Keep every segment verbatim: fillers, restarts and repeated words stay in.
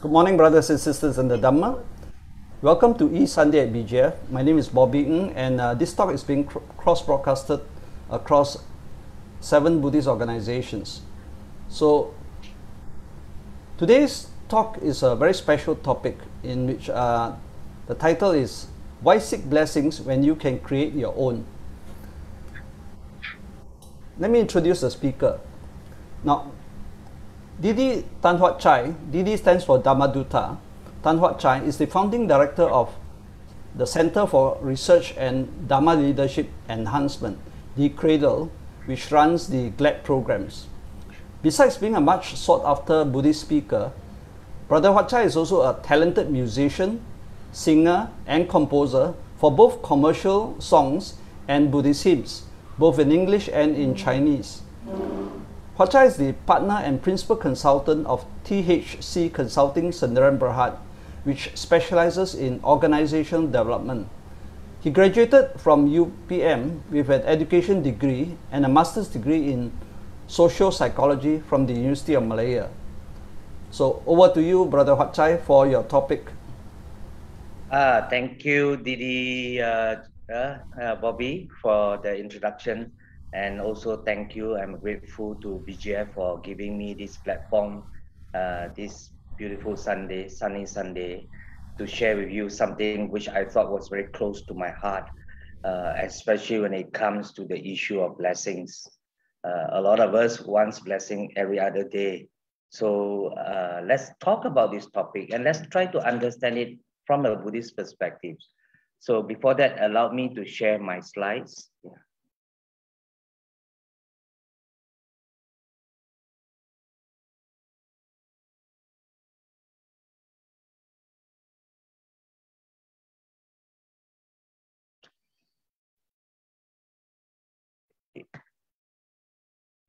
Good morning, brothers and sisters in the Dhamma. Welcome to E Sunday at B G F. My name is Bobby Ng, and uh, this talk is being cr cross-broadcasted across seven Buddhist organizations. So today's talk is a very special topic in which uh, the title is "Why Seek Blessings When You Can Create Your Own?" Let me introduce the speaker. Now, Didi Tan Huat Chye, Didi stands for Dhamma Dutta. Tan Huat Chye is the founding director of the Center for Research and Dharma Leadership Enhancement, The Cradle, which runs the GLAD programs. Besides being a much sought-after Buddhist speaker, Brother Huat Chye is also a talented musician, singer, and composer for both commercial songs and Buddhist hymns, both in English and in Chinese. Huat Chye is the partner and principal consultant of T H C Consulting Sdn Bhd, which specializes in organizational development. He graduated from U P M with an education degree and a master's degree in social psychology from the University of Malaya. So over to you, Brother Huat Chye, for your topic. Uh, thank you, Didi, uh, uh, Bobby, for the introduction. And also thank you, I'm grateful to B G F for giving me this platform, uh, this beautiful Sunday, sunny Sunday, to share with you something which I thought was very close to my heart, uh, especially when it comes to the issue of blessings. Uh, a lot of us wants blessing every other day. So uh, let's talk about this topic and let's try to understand it from a Buddhist perspective. So before that, allow me to share my slides. Yeah.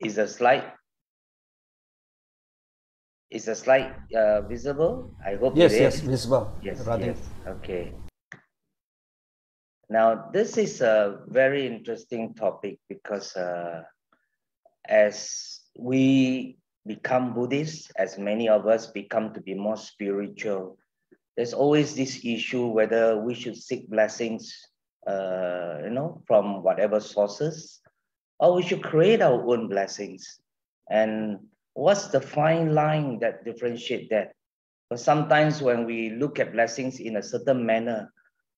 Is the slide is the slide uh, visible? I hope yes, it is. Yes, visible. Yes, yes. Okay. Now this is a very interesting topic because uh, as we become Buddhists, as many of us become to be more spiritual, there's always this issue whether we should seek blessings, uh, you know, from whatever sources, or we should create our own blessings. And what's the fine line that differentiates that? But sometimes when we look at blessings in a certain manner,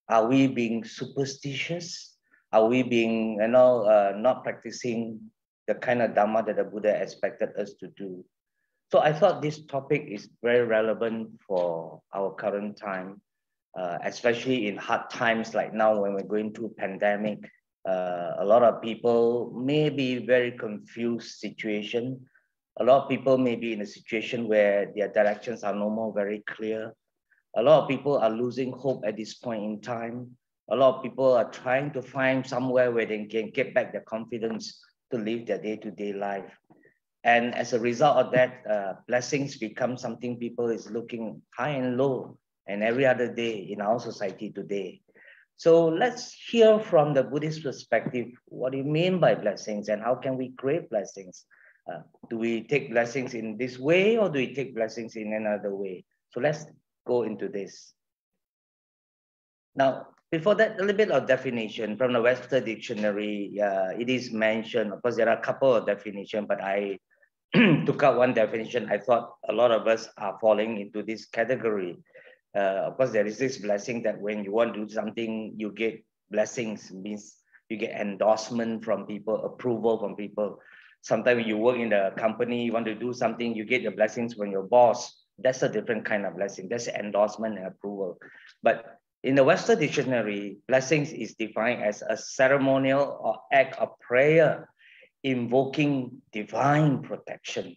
are we being superstitious? Are we being, you know, uh, not practicing the kind of Dhamma that the Buddha expected us to do? So I thought this topic is very relevant for our current time, uh, especially in hard times like now when we're going through pandemic. Uh, a lot of people may be very confused situation. A lot of people may be in a situation where their directions are no more very clear. A lot of people are losing hope at this point in time. A lot of people are trying to find somewhere where they can get back their confidence to live their day-to-day life. And as a result of that, uh, blessings become something people is looking high and low and every other day in our society today. So let's hear from the Buddhist perspective, what do you mean by blessings and how can we create blessings? Uh, do we take blessings in this way or do we take blessings in another way? So let's go into this. Now, before that, a little bit of definition from the Webster Dictionary, uh, it is mentioned, of course there are a couple of definitions, but I took out one definition. I thought a lot of us are falling into this category. Uh, of course, there is this blessing that when you want to do something, you get blessings, means you get endorsement from people, approval from people. Sometimes when you work in a company, you want to do something, you get the blessings from your boss. That's a different kind of blessing. That's endorsement and approval. But in the Webster Dictionary, blessings is defined as a ceremonial or act of prayer invoking divine protection.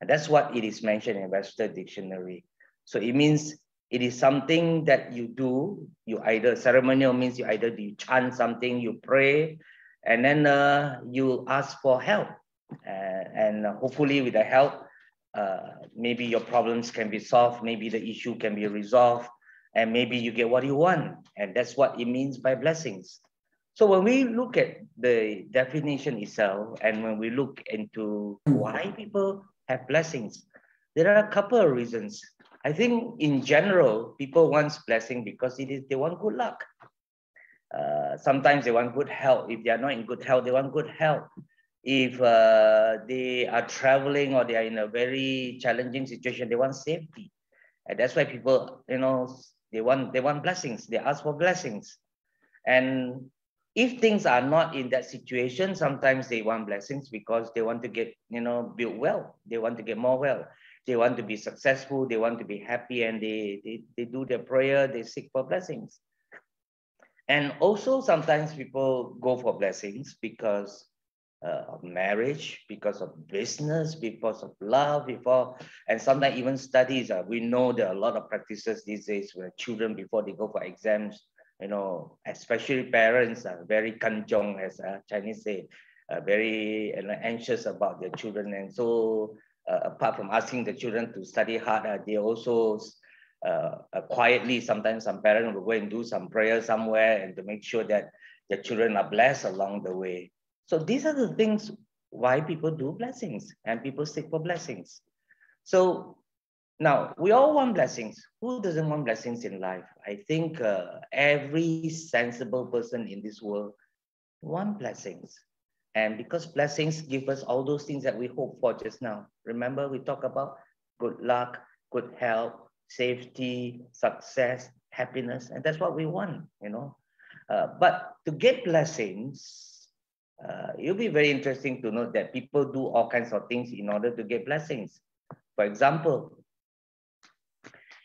And that's what it is mentioned in Webster Dictionary. So it means It is something that you do. You either ceremonial means you either you chant something, you pray, and then uh, you ask for help. Uh, and hopefully with the help, uh, maybe your problems can be solved, maybe the issue can be resolved, and maybe you get what you want. And that's what it means by blessings. So when we look at the definition itself, and when we look into why people have blessings, there are a couple of reasons. I think in general, people want blessing because it is, they want good luck. Uh, sometimes they want good health. If they are not in good health, they want good health. If uh, they are traveling or they are in a very challenging situation, they want safety. And that's why people, you know, they want, they want blessings. They ask for blessings. And if things are not in that situation, sometimes they want blessings because they want to get, you know, build well. They want to get more well. They want to be successful. They want to be happy. And they, they, they do their prayer. They seek for blessings. And also sometimes people go for blessings because uh, of marriage, because of business, because of love, before, and sometimes even studies. Uh, we know there are a lot of practices these days where children, before they go for exams, you know, especially parents are very kanjong, as uh, Chinese say, uh, very you know, anxious about their children. And so uh, apart from asking the children to study hard, uh, they also uh, uh, quietly, sometimes some parents will go and do some prayer somewhere and to make sure that the children are blessed along the way. So these are the things why people do blessings and people seek for blessings. So now, we all want blessings. Who doesn't want blessings in life? I think uh, every sensible person in this world wants blessings. And because blessings give us all those things that we hope for just now. Remember, we talk about good luck, good health, safety, success, happiness, and that's what we want, you know. Uh, but to get blessings, uh, it'll be very interesting to note that people do all kinds of things in order to get blessings. For example,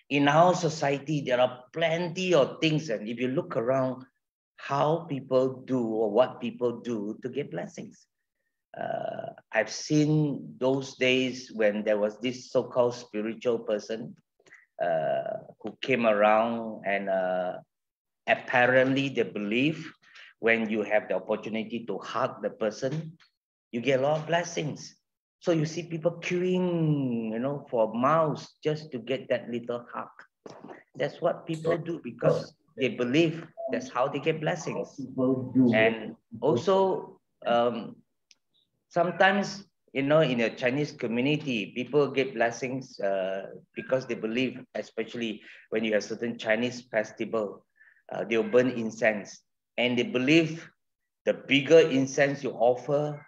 in our society, there are plenty of things. And if you look around how people do or what people do to get blessings. Uh, I've seen those days when there was this so-called spiritual person uh, who came around and uh, apparently they believe when you have the opportunity to hug the person, you get a lot of blessings. So you see people queuing, you know, for miles just to get that little hug. That's what people do because they believe that's how they get blessings. And also, um, sometimes, you know, in a Chinese community, people get blessings uh, because they believe, especially when you have certain Chinese festival, uh, they'll burn incense. And they believe the bigger incense you offer,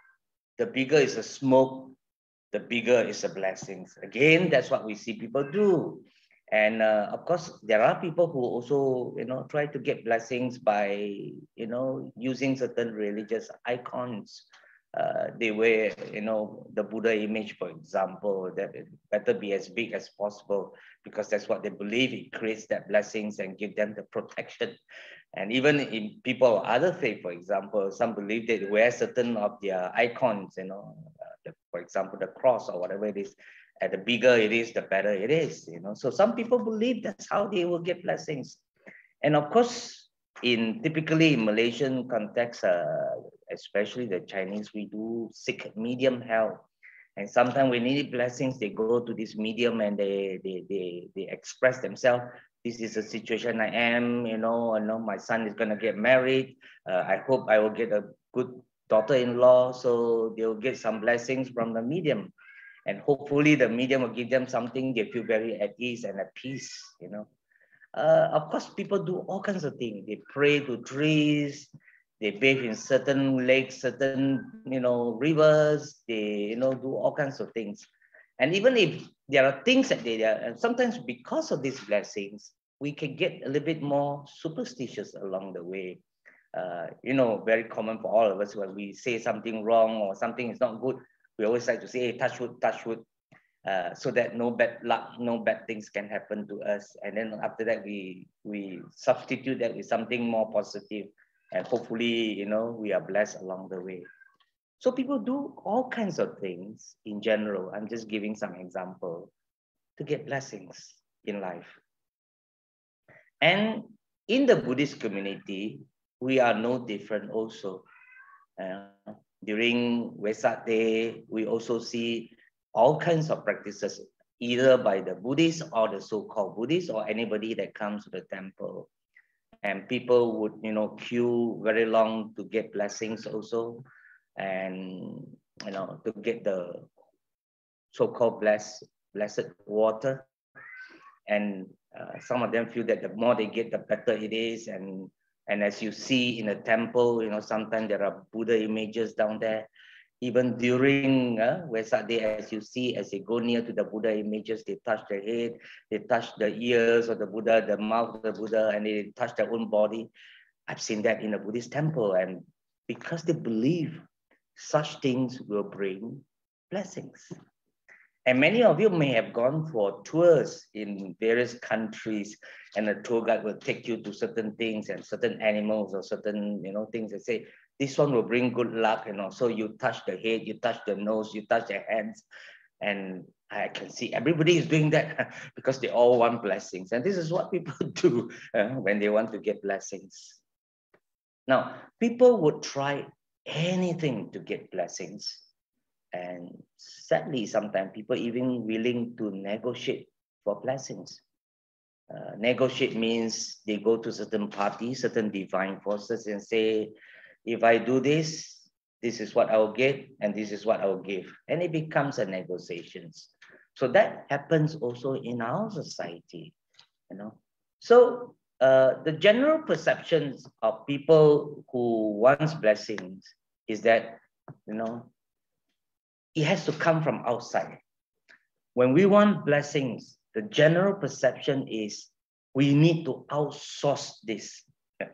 the bigger is the smoke, the bigger is the blessings. Again, that's what we see people do. And uh, of course, there are people who also, you know, try to get blessings by, you know, using certain religious icons. Uh, they wear, you know, the Buddha image, for example, that it better be as big as possible because that's what they believe. It creates that blessings and give them the protection. And even in people of other faith, for example, some believe they wear certain of their icons, you know, uh, the, for example, the cross or whatever it is. And the bigger it is, the better it is, you know. So some people believe that's how they will get blessings. And of course, in typically in Malaysian context, uh, especially the Chinese, we do seek medium help. And sometimes when they need blessings, they go to this medium and they, they, they, they express themselves. This is the situation I am, you know, I know my son is going to get married. Uh, I hope I will get a good daughter-in-law. So they'll get some blessings from the medium. And hopefully the medium will give them something they feel very at ease and at peace, you know. Uh, of course, people do all kinds of things. They pray to trees. They bathe in certain lakes, certain, you know, rivers. They, you know, do all kinds of things. And even if there are things that they are, and sometimes because of these blessings, we can get a little bit more superstitious along the way. Uh, you know, very common for all of us when we say something wrong or something is not good, we always like to say, hey, touch wood, touch wood, uh, so that no bad luck, no bad things can happen to us. And then after that, we, we substitute that with something more positive. And hopefully, you know, we are blessed along the way. So people do all kinds of things in general. I'm just giving some example to get blessings in life. And in the Buddhist community, we are no different also. Uh, during Vesak Day, we also see all kinds of practices, either by the Buddhists or the so-called Buddhists or anybody that comes to the temple. And people would, you know, queue very long to get blessings also, and, you know, to get the so-called blessed, blessed water. And uh, some of them feel that the more they get, the better it is. And, and as you see in a temple, you know, sometimes there are Buddha images down there. Even during uh, Vesak Day, as you see, as they go near to the Buddha images, they touch their head, they touch the ears of the Buddha, the mouth of the Buddha, and they touch their own body. I've seen that in a Buddhist temple. And because they believe such things will bring blessings. And many of you may have gone for tours in various countries, and a tour guide will take you to certain things and certain animals or certain, you know, things and say, this one will bring good luck, you know. So you touch the head, you touch the nose, you touch the hands. And I can see everybody is doing that because they all want blessings. And this is what people do uh, when they want to get blessings. Now, people would try anything to get blessings. And sadly, sometimes people even willing to negotiate for blessings. Uh, negotiate means they go to certain parties, certain divine forces and say, if I do this, this is what I'll get, and this is what I'll give. And it becomes a negotiation. So that happens also in our society, you know. So uh, the general perceptions of people who wants blessings is that, you know, it has to come from outside. When we want blessings, the general perception is we need to outsource this. Uh,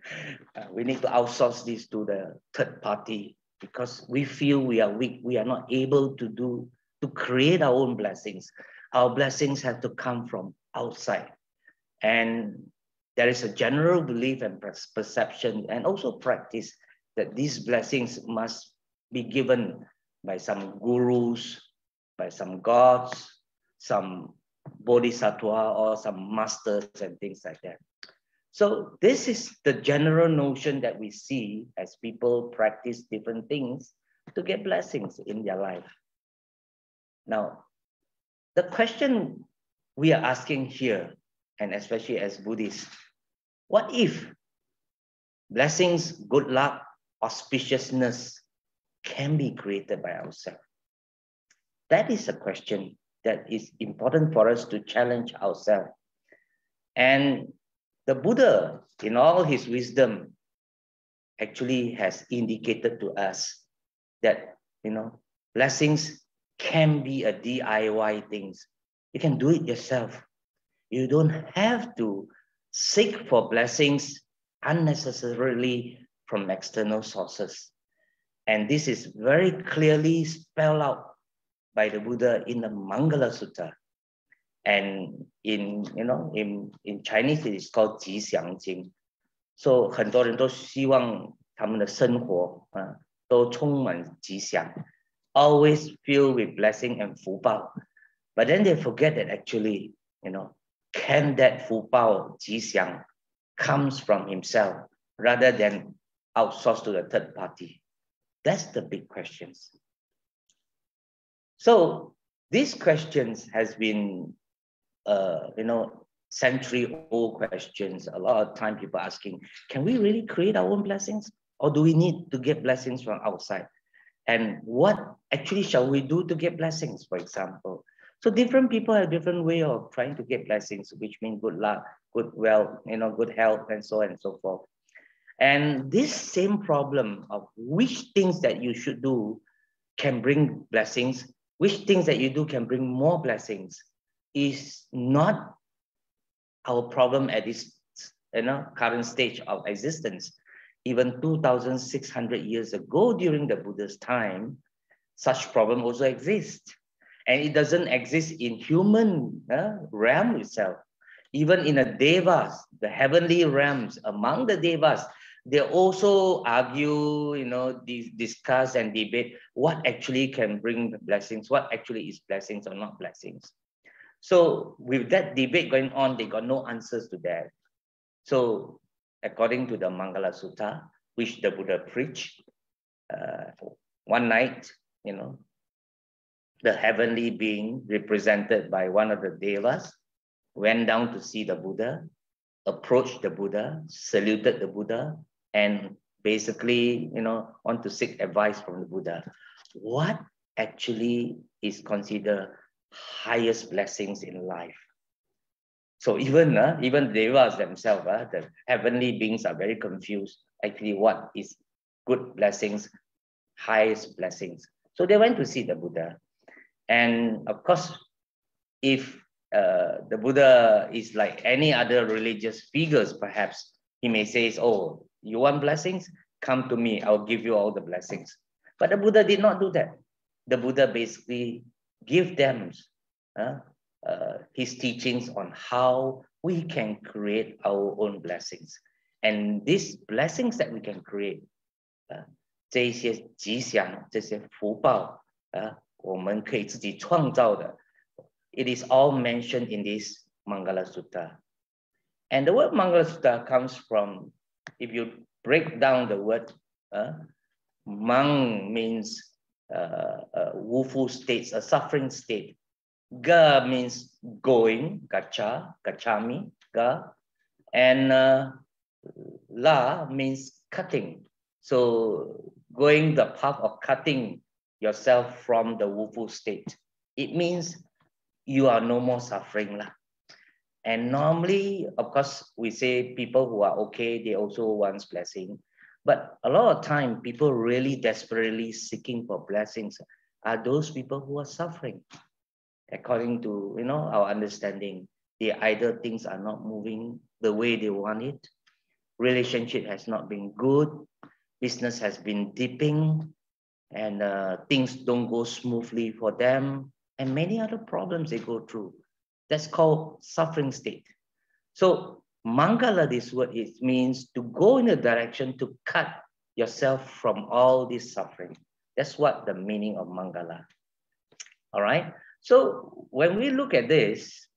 we need to outsource this to the third party because we feel we are weak. We are not able to do, to create our own blessings. Our blessings have to come from outside. And there is a general belief and perception and also practice that these blessings must be given by some gurus, by some gods, some bodhisattva or some masters and things like that. So this is the general notion that we see as people practice different things to get blessings in their life. Now, the question we are asking here, and especially as Buddhists, what if blessings, good luck, auspiciousness can be created by ourselves? That is a question that is important for us to challenge ourselves. And the Buddha, in all his wisdom, actually has indicated to us that, you know, blessings can be a D I Y things. You can do it yourself. You don't have to seek for blessings unnecessarily from external sources. And this is very clearly spelled out by the Buddha in the Mangala Sutta. And in, you know, in, in Chinese, it is called Ji Xiang Jing. So, 很多人都希望他们的生活啊，都充满吉祥, always filled with blessing and 福报. But then they forget that actually, you know, can that 福报, 吉祥, comes from himself rather than outsourced to the third party. That's the big questions. So, these questions has been Uh, you know, century-old questions. A lot of time people asking, can we really create our own blessings? Or do we need to get blessings from outside? And what actually shall we do to get blessings, for example? So different people have different way of trying to get blessings, which means good luck, good wealth, you know, good health, and so on and so forth. And this same problem of which things that you should do can bring blessings, which things that you do can bring more blessings, is not our problem at this, you know, current stage of existence. Even two thousand six hundred years ago during the Buddha's time, such problem also exists. And it doesn't exist in human uh, realm itself. Even in the Devas, the heavenly realms, among the Devas, they also argue, you know, discuss and debate what actually can bring blessings, what actually is blessings or not blessings. So with that debate going on, they got no answers to that. So according to the Mangala Sutta, which the Buddha preached, uh, one night, you know, the heavenly being represented by one of the Devas went down to see the Buddha, approached the Buddha, saluted the Buddha, and basically, you know, want to seek advice from the Buddha. What actually is considered highest blessings in life? So even, uh, even Devas themselves, uh, the heavenly beings are very confused. Actually, what is good blessings, highest blessings? So they went to see the Buddha. And of course, if uh, the Buddha is like any other religious figures, perhaps he may say, oh, you want blessings? Come to me, I'll give you all the blessings. But the Buddha did not do that. The Buddha basically gave them uh, uh, his teachings on how we can create our own blessings. And these blessings that we can create, uh, 这些 吉祥, 这些 福报, uh, 我们可以自己创造的, it is all mentioned in this Mangala Sutta. And the word Mangala Sutta comes from, if you break down the word, uh, mang means uh, uh, woeful states, a suffering state. Ga means going, gacha, gachami, ga. And uh, la means cutting. So going the path of cutting yourself from the woeful state. It means you are no more suffering lah. And normally, of course, we say people who are okay, they also want blessing. But a lot of time, people really desperately seeking for blessings are those people who are suffering. According to, you know, our understanding, the either things are not moving the way they want it, relationship has not been good, business has been dipping, and uh, things don't go smoothly for them, and many other problems they go through. That's called suffering state. So Mangala, this word, it means to go in a direction to cut yourself from all this suffering. That's what the meaning of Mangala. All right. So when we look at this,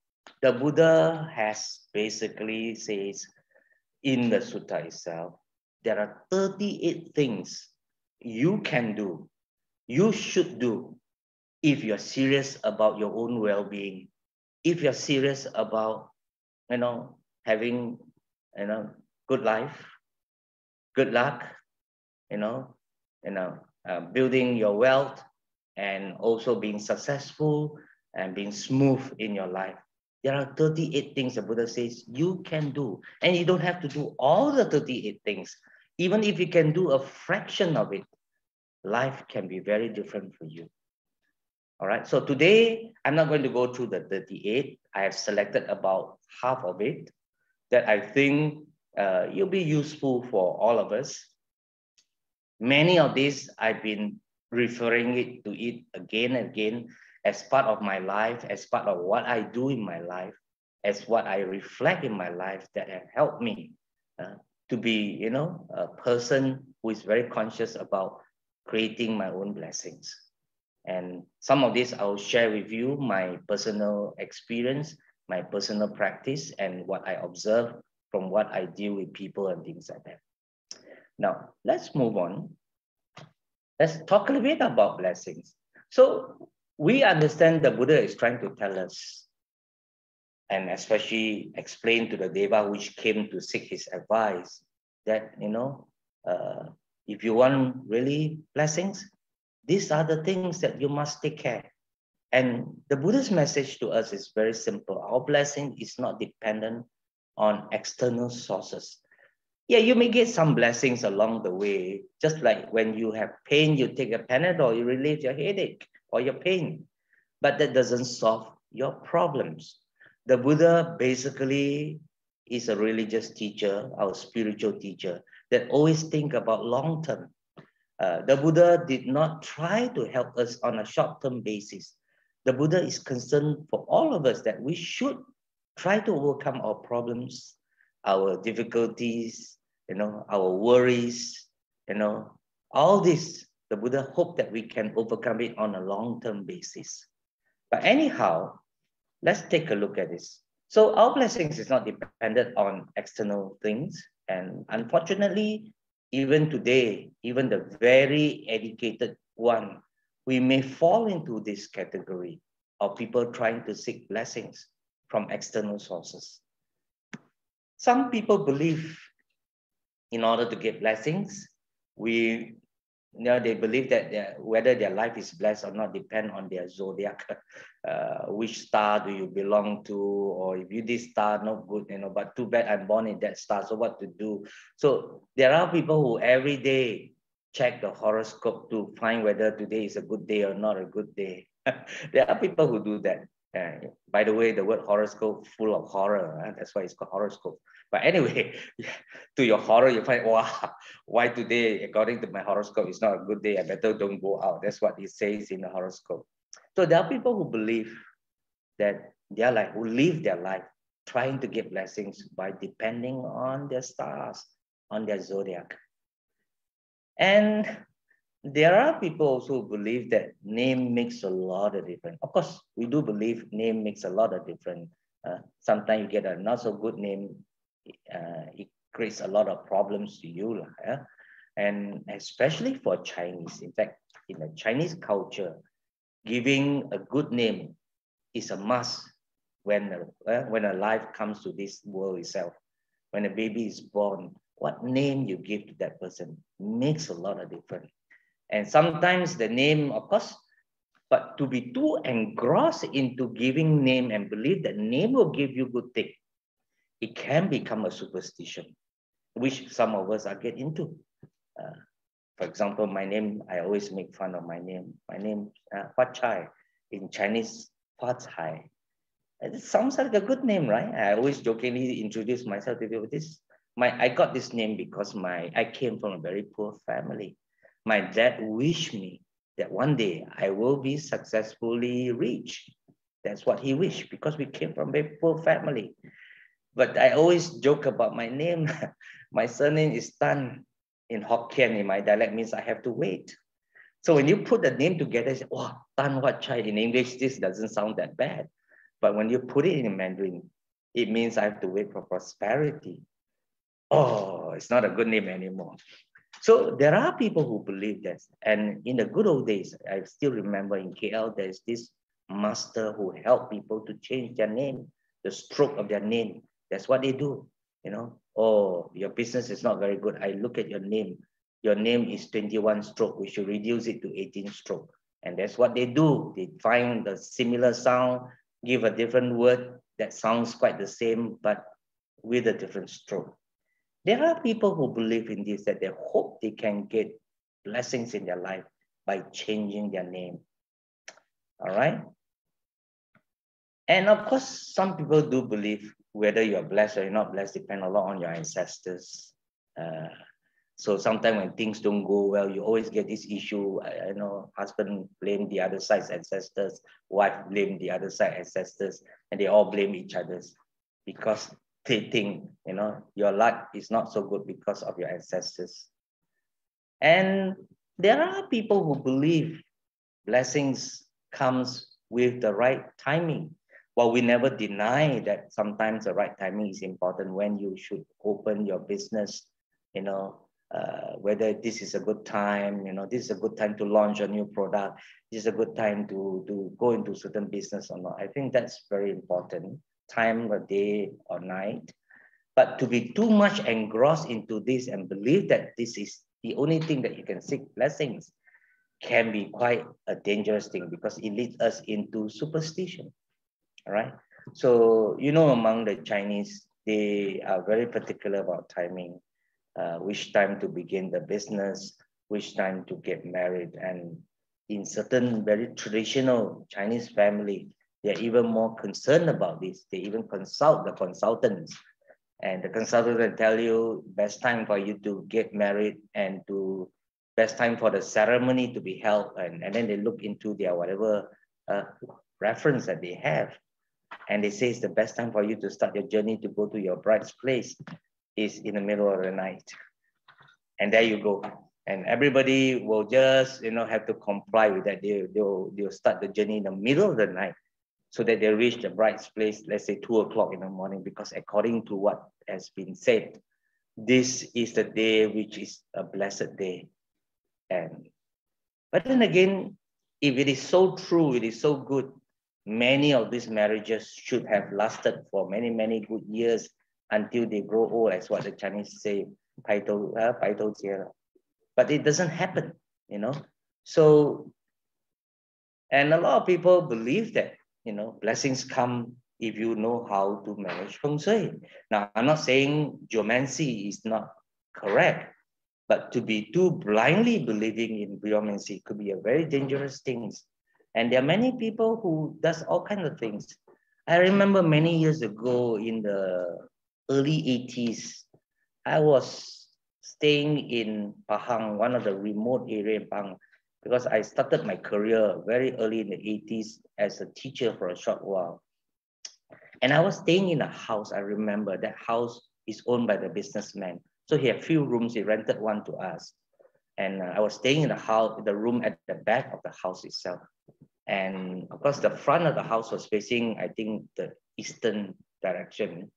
the Buddha has basically says in the sutta itself, there are thirty-eight things you can do, you should do, if you're serious about your own well-being, if you're serious about, you know, having, you know, good life, good luck, you know, you know, uh, building your wealth, and also being successful and being smooth in your life. There are thirty-eight things the Buddha says you can do, and you don't have to do all the thirty-eight things. Even if you can do a fraction of it, life can be very different for you. All right, so today, I'm not going to go through the thirty-eight. I have selected about half of it that I think uh, will be useful for all of us. Many of these, I've been referring it to it again and again as part of my life, as part of what I do in my life, as what I reflect in my life that have helped me uh, to be, you know, a person who is very conscious about creating my own blessings. And some of this I'll share with you, my personal experience, my personal practice, and what I observe from what I deal with people and things like that. Now, let's move on. Let's talk a little bit about blessings. So we understand the Buddha is trying to tell us, and especially explain to the Deva which came to seek his advice, that, you know, uh, if you want really blessings, these are the things that you must take care. And the Buddha's message to us is very simple. Our blessing is not dependent on external sources. Yeah, you may get some blessings along the way, just like when you have pain, you take a Panadol, you relieve your headache or your pain, but that doesn't solve your problems. The Buddha basically is a religious teacher, our spiritual teacher, that always think about long-term. Uh, the Buddha did not try to help us on a short-term basis. The Buddha is concerned for all of us that we should try to overcome our problems, our difficulties, you know, our worries, you know, all this. The Buddha hoped that we can overcome it on a long-term basis. But anyhow, let's take a look at this. So our blessings is not dependent on external things. And unfortunately, even today, even the very educated one, we may fall into this category of people trying to seek blessings from external sources. Some people believe in order to get blessings, we, you know, they believe that their, whether their life is blessed or not depends on their zodiac. Uh, which star do you belong to? Or if you this star, not good, you know, but too bad I'm born in that star, so what to do? So there are people who every day check the horoscope to find whether today is a good day or not a good day. There are people who do that. Uh, by the way, the word horoscope full of horror. Right? That's why it's called horoscope. But anyway, to your horror, you find, wow, why today, according to my horoscope, it's not a good day. I better don't go out. That's what it says in the horoscope. So there are people who believe that they are like, who live their life trying to get blessings by depending on their stars, on their zodiac. And there are people also who believe that name makes a lot of difference. Of course, we do believe name makes a lot of difference. Uh, sometimes you get a not so good name, uh, it creates a lot of problems to you. Yeah? And especially for Chinese, in fact, in the Chinese culture, giving a good name is a must when, uh, when a life comes to this world itself. When a baby is born, what name you give to that person makes a lot of difference. And sometimes the name, of course, but to be too engrossed into giving name and believe that name will give you good thing, it can become a superstition, which some of us are get into. Uh, for example, my name, I always make fun of my name. My name, uh, Huat Chye, in Chinese, Huat Chye. It sounds like a good name, right? I always jokingly introduce myself to people. This, my, I got this name because my, I came from a very poor family. My dad wished me that one day I will be successfully rich. That's what he wished because we came from a very poor family. But I always joke about my name. My surname is Tan in Hokkien. In my dialect means I have to wait. So when you put the name together, you say, oh, Tan Huat Chye. In English, this doesn't sound that bad. But when you put it in Mandarin, it means I have to wait for prosperity. Oh, it's not a good name anymore. So there are people who believe that. And in the good old days, I still remember in K L, there's this master who helped people to change their name, the stroke of their name. That's what they do. You know, oh, your business is not very good. I look at your name. Your name is twenty-one stroke. We should reduce it to eighteen stroke. And that's what they do. They find a similar sound, give a different word that sounds quite the same, but with a different stroke. There are people who believe in this, that they hope they can get blessings in their life by changing their name. All right. And of course, some people do believe whether you're blessed or you're not blessed depends a lot on your ancestors. Uh, so sometimes when things don't go well, you always get this issue. I, I know husband blame the other side's ancestors, wife blame the other side's ancestors, and they all blame each other's because they think, you know, your luck is not so good because of your ancestors. And there are people who believe blessings comes with the right timing. Well, we never deny that sometimes the right timing is important when you should open your business, you know, uh, whether this is a good time, you know, this is a good time to launch a new product, this is a good time to, to go into certain business or not. I think that's very important. Time or day or night, but to be too much engrossed into this and believe that this is the only thing that you can seek blessings can be quite a dangerous thing because it leads us into superstition. All right. So, you know, among the Chinese, they are very particular about timing, uh, which time to begin the business, which time to get married. And in certain very traditional Chinese family, they're even more concerned about this. They even consult the consultants. And the consultants will tell you best time for you to get married and to best time for the ceremony to be held. And, and then they look into their whatever uh, reference that they have. And they say it's the best time for you to start your journey to go to your bride's place is in the middle of the night. And there you go. And everybody will just, you know, have to comply with that. They, they'll, they'll start the journey in the middle of the night. so that they reach the bride's place, let's say two o'clock in the morning, because according to what has been said, this is the day which is a blessed day. And but then again, if it is so true, it is so good, many of these marriages should have lasted for many, many good years until they grow old, as what the Chinese say, pai tou, uh, pai tou jie le. But it doesn't happen, you know. So, and a lot of people believe that, you know, blessings come if you know how to manage feng shui. Now, I'm not saying geomancy is not correct, but to be too blindly believing in geomancy could be a very dangerous thing. And there are many people who does all kinds of things. I remember many years ago in the early eighties, I was staying in Pahang, one of the remote areas in Pahang, because I started my career very early in the eighties as a teacher for a short while. And I was staying in a house, I remember. That house is owned by the businessman. So he had a few rooms, he rented one to us. And uh, I was staying in the house, the room at the back of the house itself. And of course, the front of the house was facing, I think, the eastern direction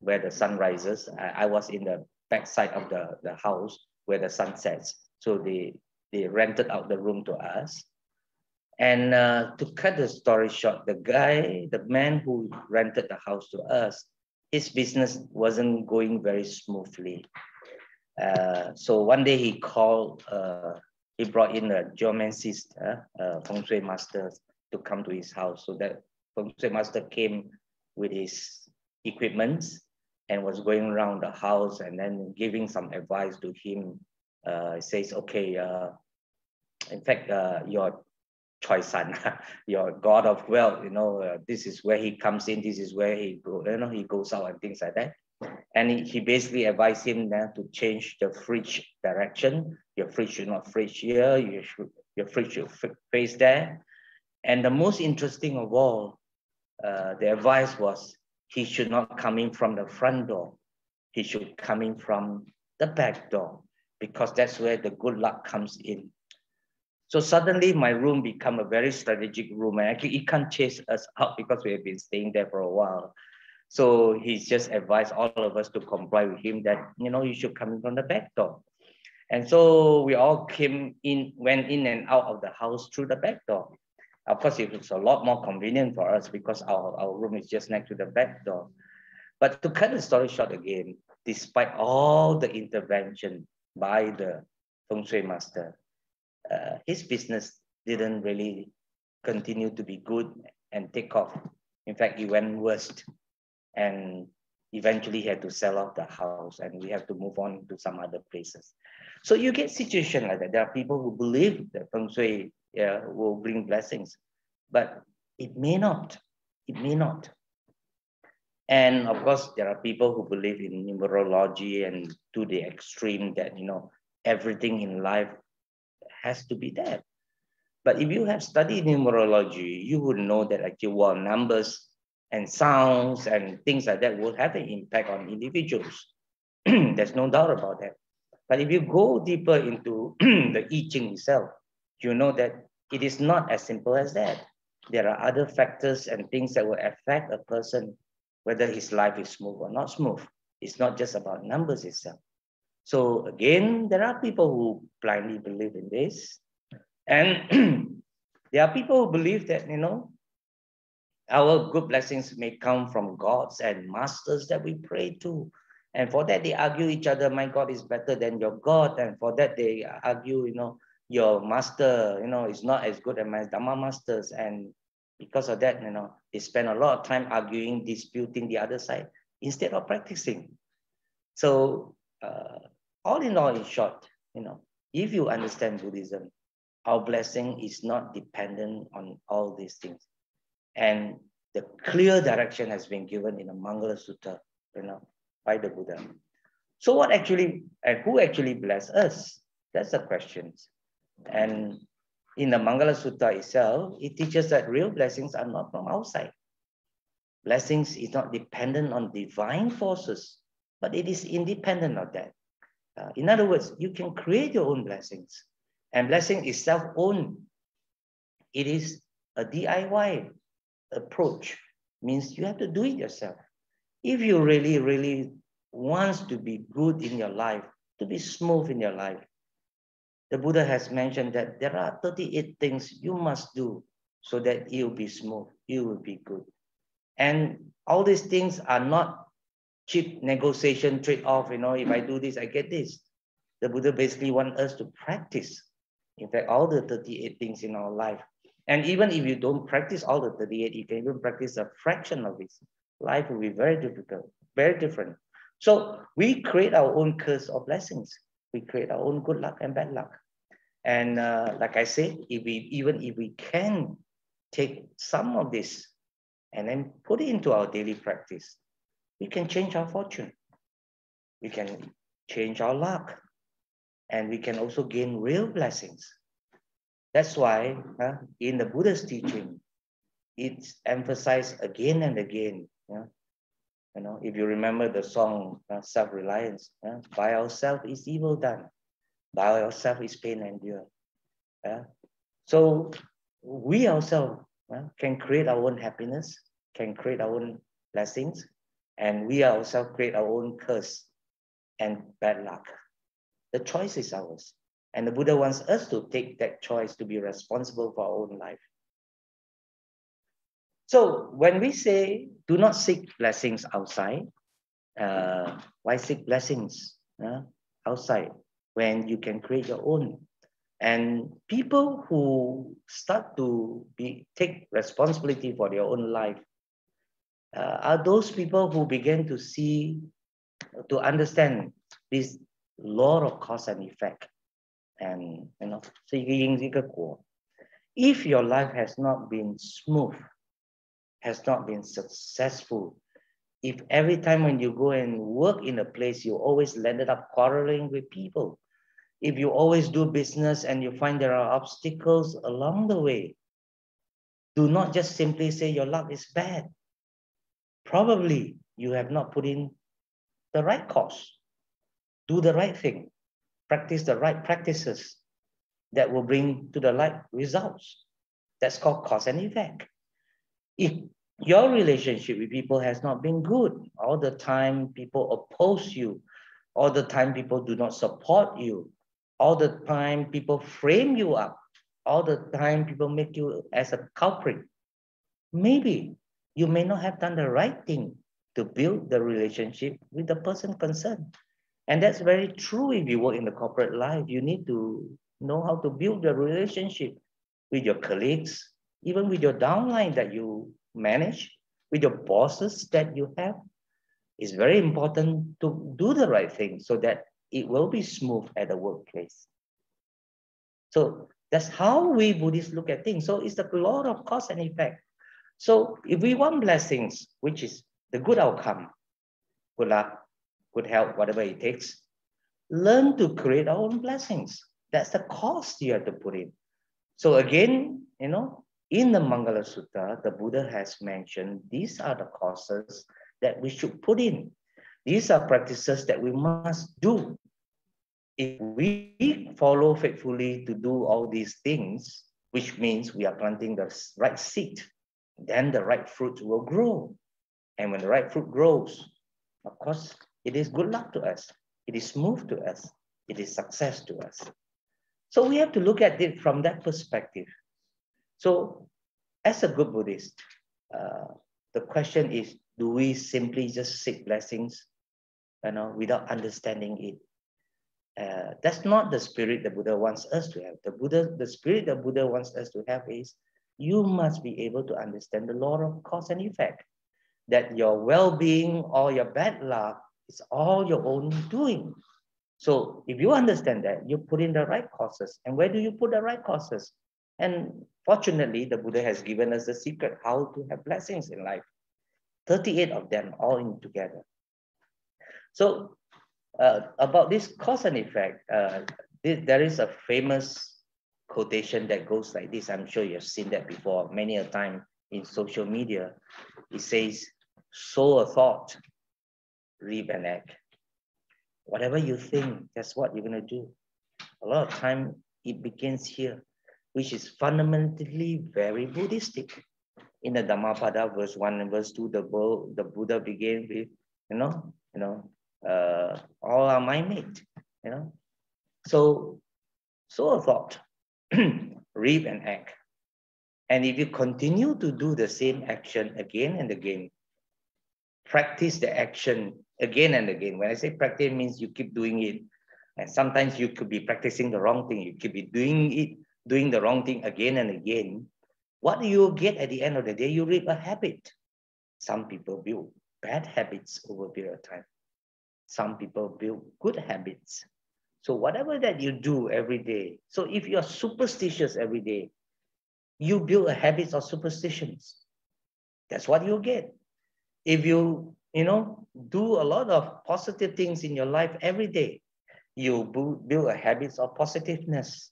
where the sun rises. I, I was in the back side of the, the house where the sun sets. So they, they rented out the room to us. And uh, to cut the story short, the guy, the man who rented the house to us, his business wasn't going very smoothly. Uh, so one day he called, uh, he brought in a geomancy uh, uh, feng shui master to come to his house. So that feng shui master came with his equipment and was going around the house and then giving some advice to him. Uh, he says, okay, uh, in fact, uh, your Choi San, your god of wealth, you know, uh, this is where he comes in, this is where he go, you know, he goes out and things like that. And he, he basically advised him now to change the fridge direction. Your fridge should not fridge here, you should, your fridge should face there. And the most interesting of all, uh, the advice was he should not come in from the front door. He should come in from the back door, because that's where the good luck comes in. So suddenly my room become a very strategic room, and actually it can't chase us out because we have been staying there for a while. So he's just advised all of us to comply with him that, you know, you should come in from the back door. And so we all came in, went in and out of the house through the back door. Of course, it was a lot more convenient for us because our, our room is just next to the back door. But to cut the story short again, despite all the intervention by the feng shui master, Uh, his business didn't really continue to be good and take off. In fact, it went worst, and eventually he had to sell off the house, and we have to move on to some other places. So you get situations like that. There are people who believe that feng shui yeah, will bring blessings, but it may not. It may not. And of course, there are people who believe in numerology and to the extreme that, you know, everything in life has to be there. But if you have studied numerology, you would know that actually, well, numbers and sounds and things like that will have an impact on individuals. There's no doubt about that. But if you go deeper into the I Ching itself, you know that it is not as simple as that. There are other factors and things that will affect a person, whether his life is smooth or not smooth. It's not just about numbers itself. So again, there are people who blindly believe in this. And there are people who believe that, you know, our good blessings may come from gods and masters that we pray to. And for that, they argue each other, my God is better than your God. And for that, they argue, you know, your master, you know, is not as good as my Dhamma masters. And because of that, you know, they spend a lot of time arguing, disputing the other side instead of practicing. So, Uh, all in all, in short, you know, if you understand Buddhism, our blessing is not dependent on all these things. And the clear direction has been given in the Mangala Sutta, you know, by the Buddha. So what actually, and who actually bless us? That's the question. And in the Mangala Sutta itself, it teaches that real blessings are not from outside. Blessings is not dependent on divine forces, but it is independent of that. Uh, in other words, you can create your own blessings, and blessing is self-owned. It is a D I Y, approach means you have to do it yourself. If you really, really want to be good in your life, to be smooth in your life, the Buddha has mentioned that there are thirty-eight things you must do so that you'll be smooth, you will be good. And all these things are not cheap negotiation trade-off, you know, if I do this, I get this. The Buddha basically wants us to practice, in fact, all the thirty-eight things in our life. And even if you don't practice all the thirty-eight, you can even practice a fraction of this. Life will be very difficult, very different. So we create our own curse or blessings. We create our own good luck and bad luck. And uh, like I say, if we, even if we can take some of this and then put it into our daily practice, we can change our fortune. We can change our luck. And we can also gain real blessings. That's why uh, in the Buddha's teaching, it's emphasized again and again. Yeah? You know, if you remember the song, uh, Self-Reliance, yeah? By ourselves is evil done. By ourselves is pain endured. Yeah? So we ourselves uh, can create our own happiness, can create our own blessings, and we ourselves create our own curse and bad luck. The choice is ours. And the Buddha wants us to take that choice to be responsible for our own life. So when we say, do not seek blessings outside, uh, why seek blessings uh, outside when you can create your own? And people who start to be, take responsibility for their own life uh, are those people who begin to see, to understand this law of cause and effect. And you know, if your life has not been smooth, has not been successful, if every time when you go and work in a place, you always landed up quarreling with people, if you always do business and you find there are obstacles along the way, do not just simply say your luck is bad. Probably you have not put in the right cause. Do the right thing. Practice the right practices that will bring to the right results. That's called cause and effect. If your relationship with people has not been good, all the time people oppose you, all the time people do not support you, all the time people frame you up, all the time people make you as a culprit, maybe you may not have done the right thing to build the relationship with the person concerned. And that's very true if you work in the corporate life. You need to know how to build your relationship with your colleagues, even with your downline that you manage, with your bosses that you have. It's very important to do the right thing so that it will be smooth at the workplace. So that's how we Buddhists look at things. So it's the law of cause and effect. So if we want blessings, which is the good outcome, good luck, good help, whatever it takes, learn to create our own blessings. That's the cost you have to put in. So again, you know, in the Mangala Sutta, the Buddha has mentioned these are the causes that we should put in. These are practices that we must do. If we follow faithfully to do all these things, which means we are planting the right seed, then the right fruit will grow. And when the right fruit grows, of course, it is good luck to us. It is smooth to us. It is success to us. So we have to look at it from that perspective. So as a good Buddhist, uh, the question is, do we simply just seek blessings, you know, without understanding it? Uh, that's not the spirit the Buddha wants us to have. The Buddha, the spirit the Buddha wants us to have is, you must be able to understand the law of cause and effect, that your well-being or your bad luck, it's all your own doing. So if you understand that, you put in the right causes. And where do you put the right causes? And fortunately, the Buddha has given us the secret how to have blessings in life. thirty-eight of them all in together. So uh, about this cause and effect, uh, th there is a famous quotation that goes like this. I'm sure you've seen that before many a time in social media. It says, sow a thought, reap an egg. Whatever you think, that's what you're going to do. A lot of time, it begins here, which is fundamentally very Buddhistic. in the Dhammapada, verse one and verse two, the, Bo, the Buddha began with, you know, you know, uh, all are my mate, you know. So, so a thought, reap and act. And if you continue to do the same action again and again, practice the action again and again. When I say practice, it means you keep doing it. And sometimes you could be practicing the wrong thing. You could be doing it, doing the wrong thing again and again. What do you get at the end of the day? You reap a habit. Some people build bad habits over a period of time. Some people build good habits. So whatever that you do every day, so if you're superstitious every day, you build a habit of superstitions. That's what you get. If you, you know, do a lot of positive things in your life every day, you build a habit of positiveness.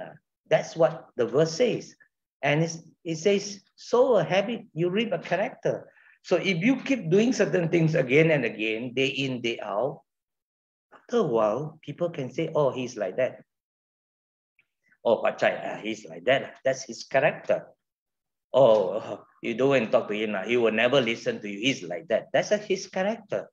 Uh, that's what the verse says. And it's, it says, sow a habit, you reap a character. So if you keep doing certain things again and again, day in, day out, after a while, people can say, oh, he's like that. Oh, Huat Chye, uh, he's like that. That's his character. Oh, you don't want to talk to him now. He will never listen to you. He's like that. That's uh, his character.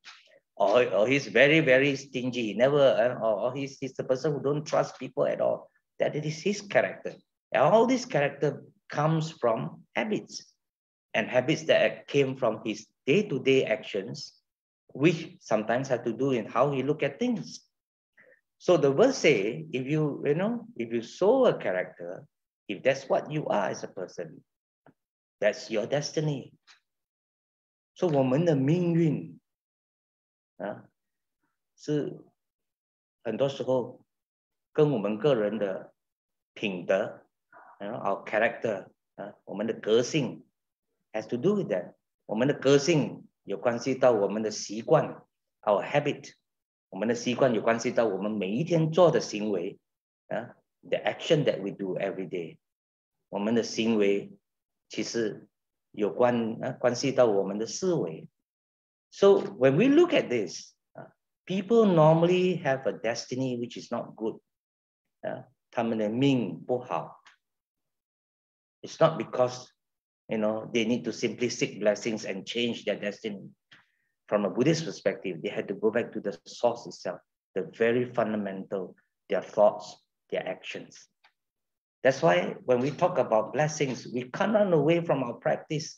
Or, or he's very, very stingy. Never, uh, or, or he's, he's the person who don't trust people at all. That it is his character. And all this character comes from habits, and habits that came from his day-to-day actions, which sometimes have to do in how he look at things. So the verse say, if you, you know, if you sow a character, if that's what you are as a person, that's your destiny. So 我们的命运 啊，是很多时候跟我们个人的品德 you know, our character 啊，我们的个性 has to do with that. 我们的个性有关系到我们的习惯 our habit. 我们的习惯有关系到我们每一天做的行为啊 the action that we do every day. 我们的行为其实有关啊关系到我们的思维 So when we look at this, uh, people normally have a destiny which is not good. Uh, 他们的命不好. It's not because, you know, they need to simply seek blessings and change their destiny. From a Buddhist perspective, they had to go back to the source itself, the very fundamental, their thoughts, their actions. That's why when we talk about blessings, we can't run away from our practice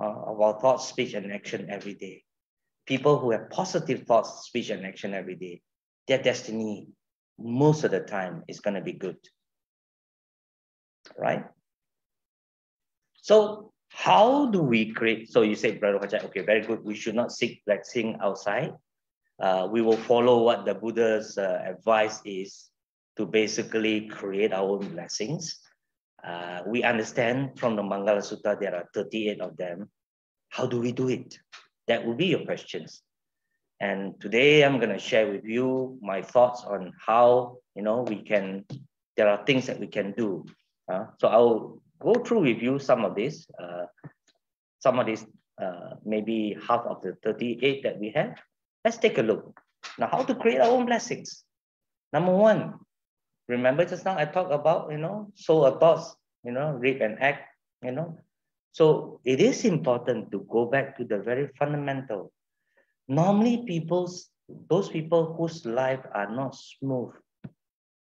uh, of our thoughts, speech, and action every day. People who have positive thoughts, speech, and action every day, their destiny most of the time is going to be good, right? So how do we create? So you say, Brother Huat Chye, okay, very good. We should not seek blessing outside. Uh, we will follow what the Buddha's uh, advice is to basically create our own blessings. Uh, we understand from the Mangala Sutta, there are thirty-eight of them. How do we do it? That will be your questions. And today I'm going to share with you my thoughts on how, you know, we can, there are things that we can do. Uh, so I'll go through with you some of this, uh, some of this, uh, maybe half of the thirty-eight that we have. Let's take a look. Now, how to create our own blessings. Number one, remember just now I talked about, you know, sow our thoughts, you know, reap and act, you know. So it is important to go back to the very fundamental. Normally people's, those people whose life are not smooth,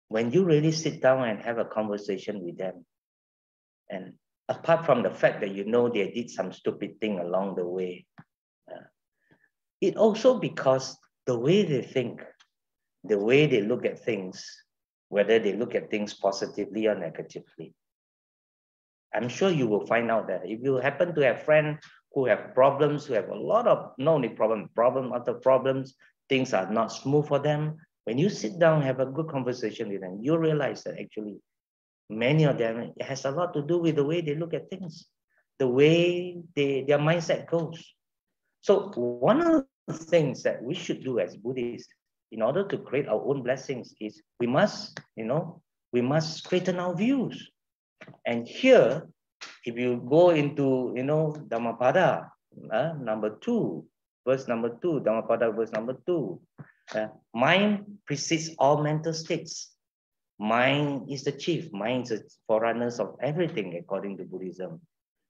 when you really sit down and have a conversation with them, and apart from the fact that you know they did some stupid thing along the way, uh, it also because the way they think, the way they look at things, whether they look at things positively or negatively. I'm sure you will find out that if you happen to have friends who have problems, who have a lot of, not only problem, problem after problems, things are not smooth for them. When you sit down, have a good conversation with them, you realize that actually many of them, it has a lot to do with the way they look at things, the way they, their mindset goes. So one of the things that we should do as Buddhists in order to create our own blessings is we must, you know, we must straighten our views. And here, if you go into, you know, Dhammapada, uh, number two, verse number two, Dhammapada, verse number two, uh, mind precedes all mental states. Mind is the chief. Mind is the forerunner of everything, according to Buddhism.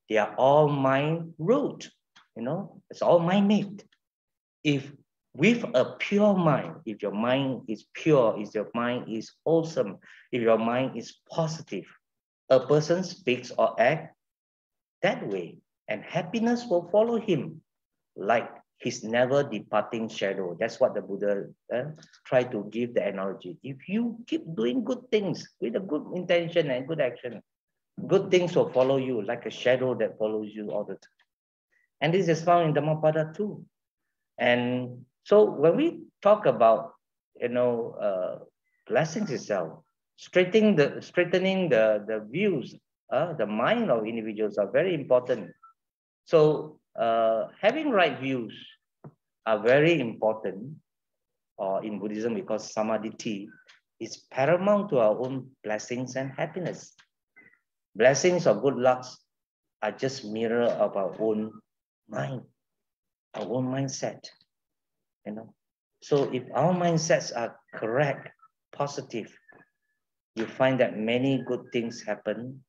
They are all mind root, you know, it's all mind made. If with a pure mind, if your mind is pure, if your mind is awesome, if your mind is positive, a person speaks or acts that way, and happiness will follow him like his never departing shadow. That's what the Buddha uh, tried to give the analogy. If you keep doing good things with a good intention and good action, good things will follow you like a shadow that follows you all the time. And this is found in Dhammapada too. And so when we talk about, you know, uh, blessings itself, straightening the straightening the, the views, uh, the mind of individuals are very important. So uh, having right views are very important, or in Buddhism we call samadhi, is paramount to our own blessings and happiness. Blessings or good lucks are just mirror of our own mind, our own mindset, you know. So if our mindsets are correct, positive, you find that many good things happen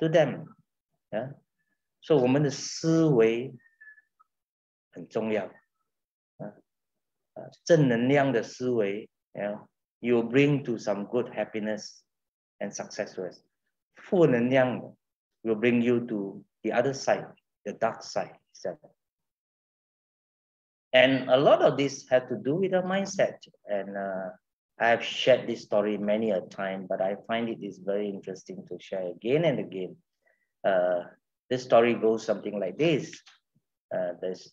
to them. Yeah? So 我们的思维很重要，正能量的思维， you bring to some good happiness and success to us. 负能量 will bring you to the other side, the dark side, et cetera. And a lot of this had to do with our mindset. And uh, I have shared this story many a time, but I find it is very interesting to share again and again. Uh, this story goes something like this. Uh, this,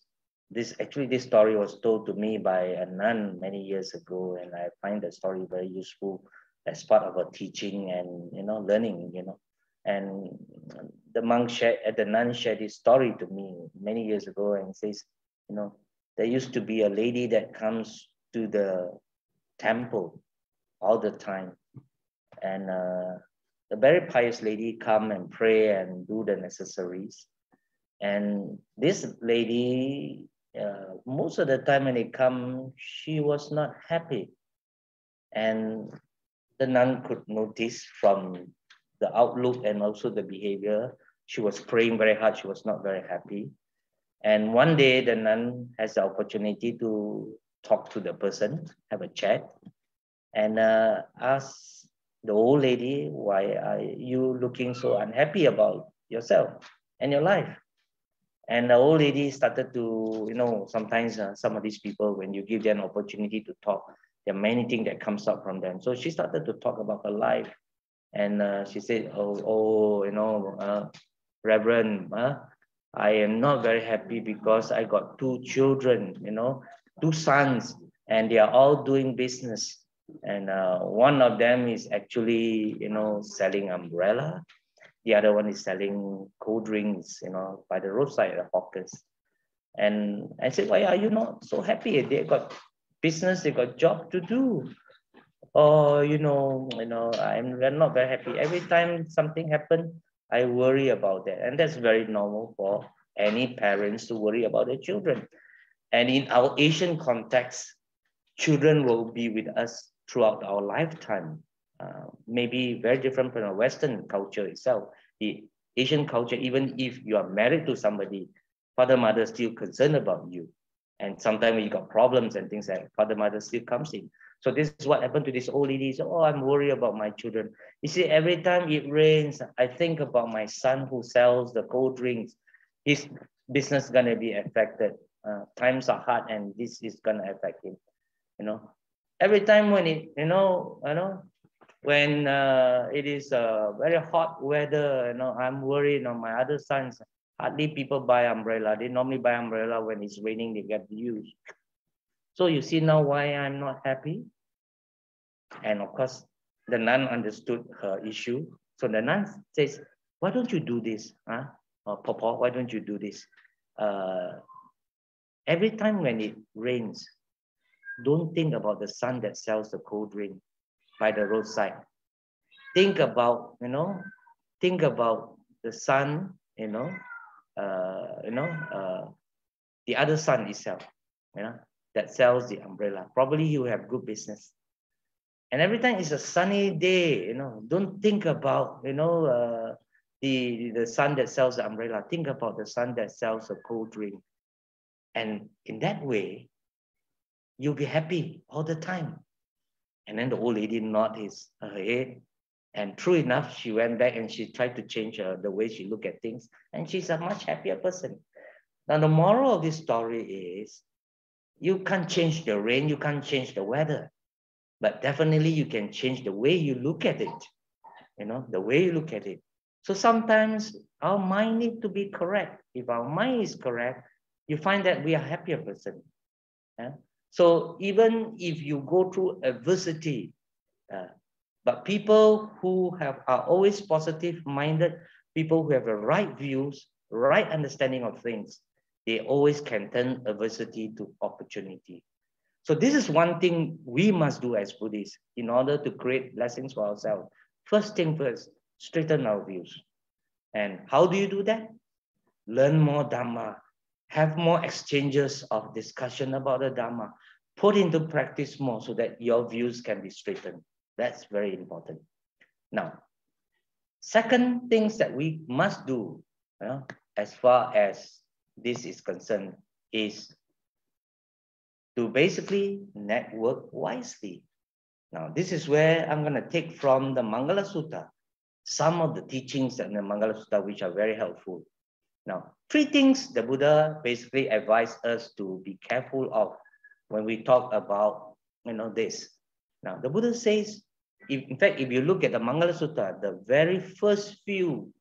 this. Actually, this story was told to me by a nun many years ago, and I find the story very useful as part of her teaching and, you know, learning, you know. And the monk shared, the nun shared this story to me many years ago and says, you know, there used to be a lady that comes to the temple all the time. And uh, the very pious lady come and pray and do the necessaries. And this lady, uh, most of the time when it come, she was not happy. And the nun could notice from the outlook and also the behavior. She was praying very hard. She was not very happy. And one day the nun has the opportunity to talk to the person, have a chat, and uh, ask the old lady, why are you looking so unhappy about yourself and your life? And the old lady started to, you know, sometimes uh, some of these people, when you give them an opportunity to talk, there are many things that comes up from them. So she started to talk about her life. And uh, she said, oh, oh you know, uh, Reverend, uh, I am not very happy because I got two children, you know, two sons, and they are all doing business. And uh, one of them is actually, you know, selling umbrella. The other one is selling cold drinks, you know, by the roadside, the hawkers. And I said, why are you not so happy? They got business, they got job to do. Oh, you know, you know, I'm not very happy. Every time something happens, I worry about that. And that's very normal for any parents to worry about their children. And in our Asian context, children will be with us throughout our lifetime. Uh, maybe very different from the Western culture itself. The Asian culture, even if you are married to somebody, father, mother is still concerned about you. And sometimes when you got problems and things like that, father, mother still comes in. So this is what happened to this old lady. She said, oh, I'm worried about my children. You see, every time it rains, I think about my son who sells the cold drinks. His business is going to be affected. Uh, times are hard and this is going to affect him. You know, every time when it, you know, you know, when uh, it is uh, very hot weather, you know, I'm worried on my other sons. Hardly people buy umbrella. They normally buy umbrella when it's raining, they get used. So you see now why I'm not happy? And of course, the nun understood her issue. So the nun says, why don't you do this? Huh? Or Papa, why don't you do this? Uh, every time when it rains, don't think about the son that sells the cold drink by the roadside. Think about, you know, think about the son, you know, uh, you know, uh, the other son itself, you know, that sells the umbrella. Probably you have good business. And every time it's a sunny day, you know, don't think about, you know, uh, the, the sun that sells the umbrella, think about the sun that sells a cold drink. And in that way, you'll be happy all the time. And then the old lady nodded his, her head. And true enough, she went back and she tried to change her, the way she looked at things. And she's a much happier person. Now, the moral of this story is, you can't change the rain, you can't change the weather. But definitely you can change the way you look at it. You know, the way you look at it. So sometimes our mind needs to be correct. If our mind is correct, you find that we are a happier person. Yeah? So even if you go through adversity, uh, but people who have, are always positive-minded, people who have the right views, right understanding of things, they always can turn adversity to opportunity. So this is one thing we must do as Buddhists in order to create blessings for ourselves. First thing first, straighten our views. And how do you do that? Learn more Dhamma. Have more exchanges of discussion about the Dhamma. Put into practice more so that your views can be straightened. That's very important. Now, second things that we must do, you know, as far as this is concerned, is to basically network wisely. Now, this is where I'm going to take from the Mangala Sutta, some of the teachings in the Mangala Sutta which are very helpful. Now, three things the Buddha basically advised us to be careful of when we talk about, you know, this. Now, the Buddha says, if, in fact, if you look at the Mangala Sutta, the very first few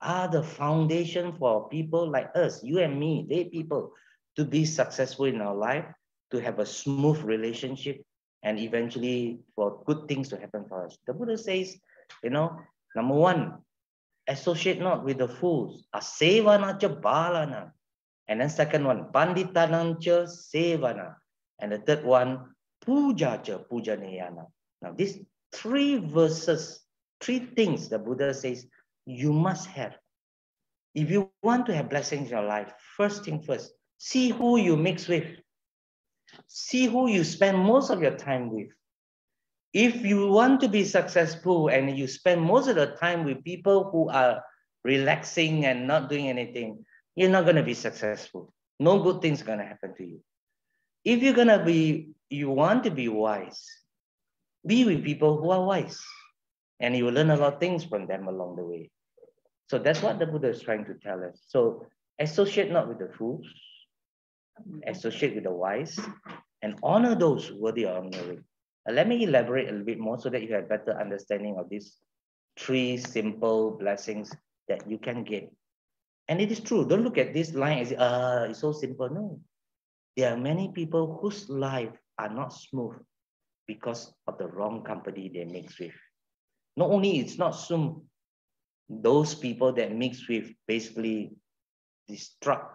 are the foundation for people like us, you and me, lay people, to be successful in our life, to have a smooth relationship, and eventually for good things to happen for us. The Buddha says, you know, number one, associate not with the fools. Asevana cha balana. And then second one, panditanam cha sevana. And the third one, puja cha pujaneyana. Now these three verses, three things the Buddha says you must have. If you want to have blessings in your life, first thing first, see who you mix with. See who you spend most of your time with. If you want to be successful and you spend most of the time with people who are relaxing and not doing anything, you're not going to be successful. No good things going to happen to you. If you're going to be, you want to be wise, be with people who are wise. And you will learn a lot of things from them along the way. So that's what the Buddha is trying to tell us. So associate not with the fools, associate with the wise, and honor those worthy of honoring. Let me elaborate a little bit more so that you have a better understanding of these three simple blessings that you can get. And it is true. Don't look at this line as, uh, it's so simple. No. There are many people whose life are not smooth because of the wrong company they mix with. Not only it's not smooth, those people that mix with basically destruct,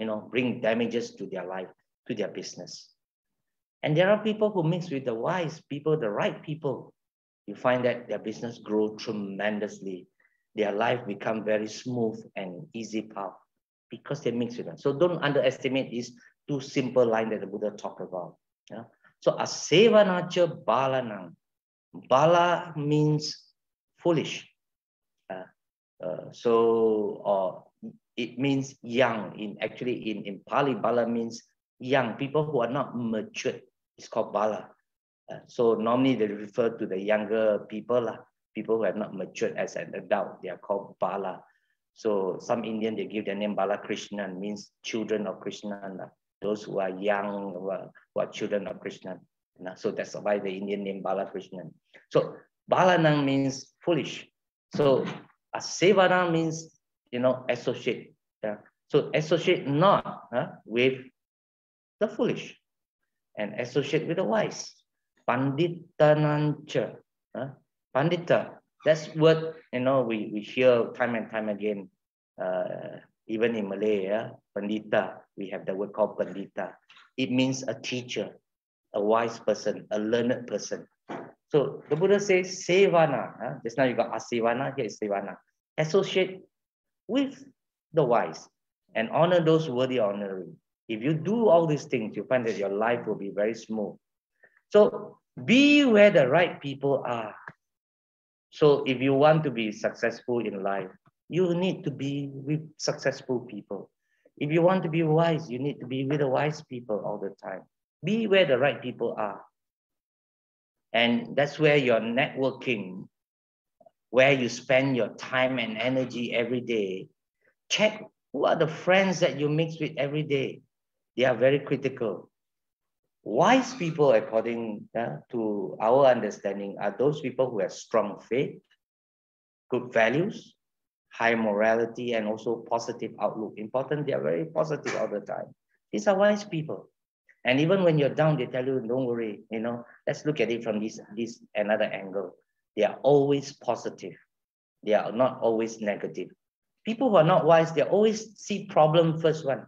you know, bring damages to their life, to their business. And there are people who mix with the wise people, the right people. You find that their business grows tremendously. Their life becomes very smooth and easy path because they mix with them. So don't underestimate these two simple lines that the Buddha talked about. Yeah? So asevanacha balanam. Bala means foolish. Uh, uh, so uh, it means young. In, actually, in, in Pali, bala means young. People who are not matured. It's called bala. Uh, so normally they refer to the younger people, lah. People who have not matured as an adult. They are called bala. So some Indian, they give their name Bala Krishnan, means children of Krishnan. Lah. Those who are young, who are, who are children of Krishnan. Nah. So that's why the Indian name Bala Krishnan. So balanang means foolish. So asevana means, you know, associate. Yeah. So associate not huh, with the foolish, and associate with the wise. Panditanancha. Huh? Pandita, that's what, you know, we, we hear time and time again, uh, even in Malaya, pandita, we have the word called pandita. It means a teacher, a wise person, a learned person. So the Buddha says, sevana, huh? Just now you got asevana, here is sevana. Associate with the wise and honor those worthy of honoring. If you do all these things, you find that your life will be very smooth. So be where the right people are. So if you want to be successful in life, you need to be with successful people. If you want to be wise, you need to be with the wise people all the time. Be where the right people are. And that's where your networking, where you spend your time and energy every day. Check who are the friends that you mix with every day. They are very critical. Wise people, according uh, to our understanding, are those people who have strong faith, good values, high morality, and also positive outlook. Important, they are very positive all the time. These are wise people. And even when you're down, they tell you, don't worry, you know, let's look at it from this, this another angle. They are always positive. They are not always negative. People who are not wise, they always see problem first one.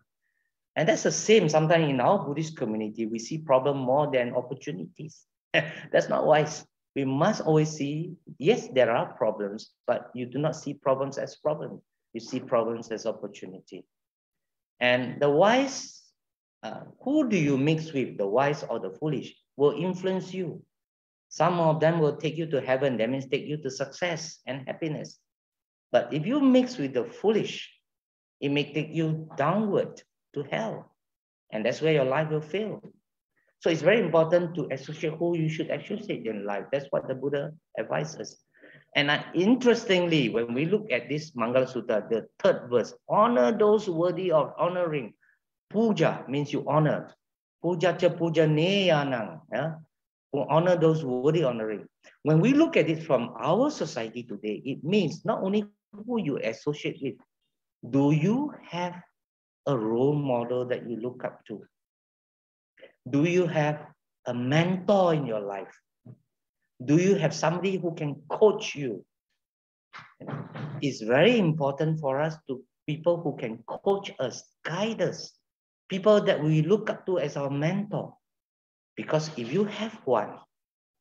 And that's the same sometimes in our Buddhist community. We see problem more than opportunities. That's not wise. We must always see, yes, there are problems, but you do not see problems as problems. You see problems as opportunity. And the wise, uh, who do you mix with, the wise or the foolish, will influence you. Some of them will take you to heaven. That means take you to success and happiness. But if you mix with the foolish, it may take you downward to hell. And that's where your life will fail. So it's very important to associate who you should associate in life. That's what the Buddha advises. And uh, interestingly, when we look at this Mangala Sutta, the third verse, honor those worthy of honoring. Puja means you honor. Puja cha puja neyanang. Yeah? Honor those worthy honoring. When we look at it from our society today, it means not only who you associate with. Do you have a role model that you look up to? Do you have a mentor in your life? Do you have somebody who can coach you? It's very important for us to people who can coach us, guide us, people that we look up to as our mentor. Because if you have one,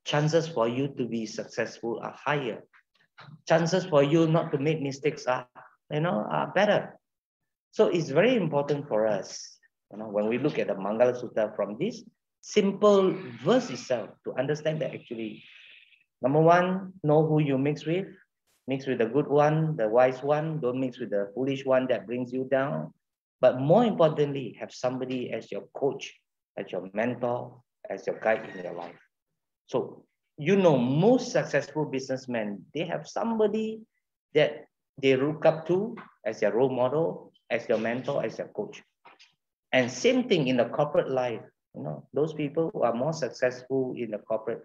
chances for you to be successful are higher. Chances for you not to make mistakes are, you know, are better. So it's very important for us, you know, when we look at the Mangala Sutta from this simple verse itself to understand that actually, number one, know who you mix with. Mix with the good one, the wise one. Don't mix with the foolish one that brings you down. But more importantly, have somebody as your coach, as your mentor, as your guide in your life. So, you know, most successful businessmen, they have somebody that they look up to as their role model, as your mentor, as your coach. And same thing in the corporate life. You know, those people who are more successful in the corporate,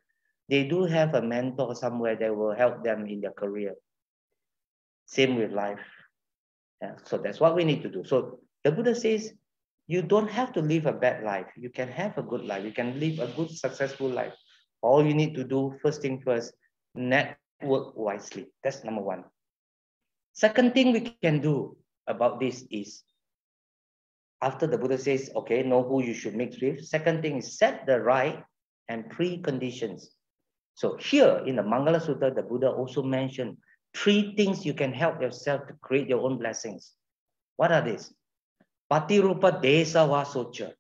they do have a mentor somewhere that will help them in their career. Same with life. Yeah, so that's what we need to do. So the Buddha says, you don't have to live a bad life. You can have a good life. You can live a good, successful life. All you need to do, first thing first, network wisely. That's number one. Second thing we can do about this is, after the Buddha says, okay, know who you should mix with. Second thing is set the right and preconditions. So here in the Mangala Sutta, the Buddha also mentioned three things you can help yourself to create your own blessings. What are these? Patirupa desa vasocha,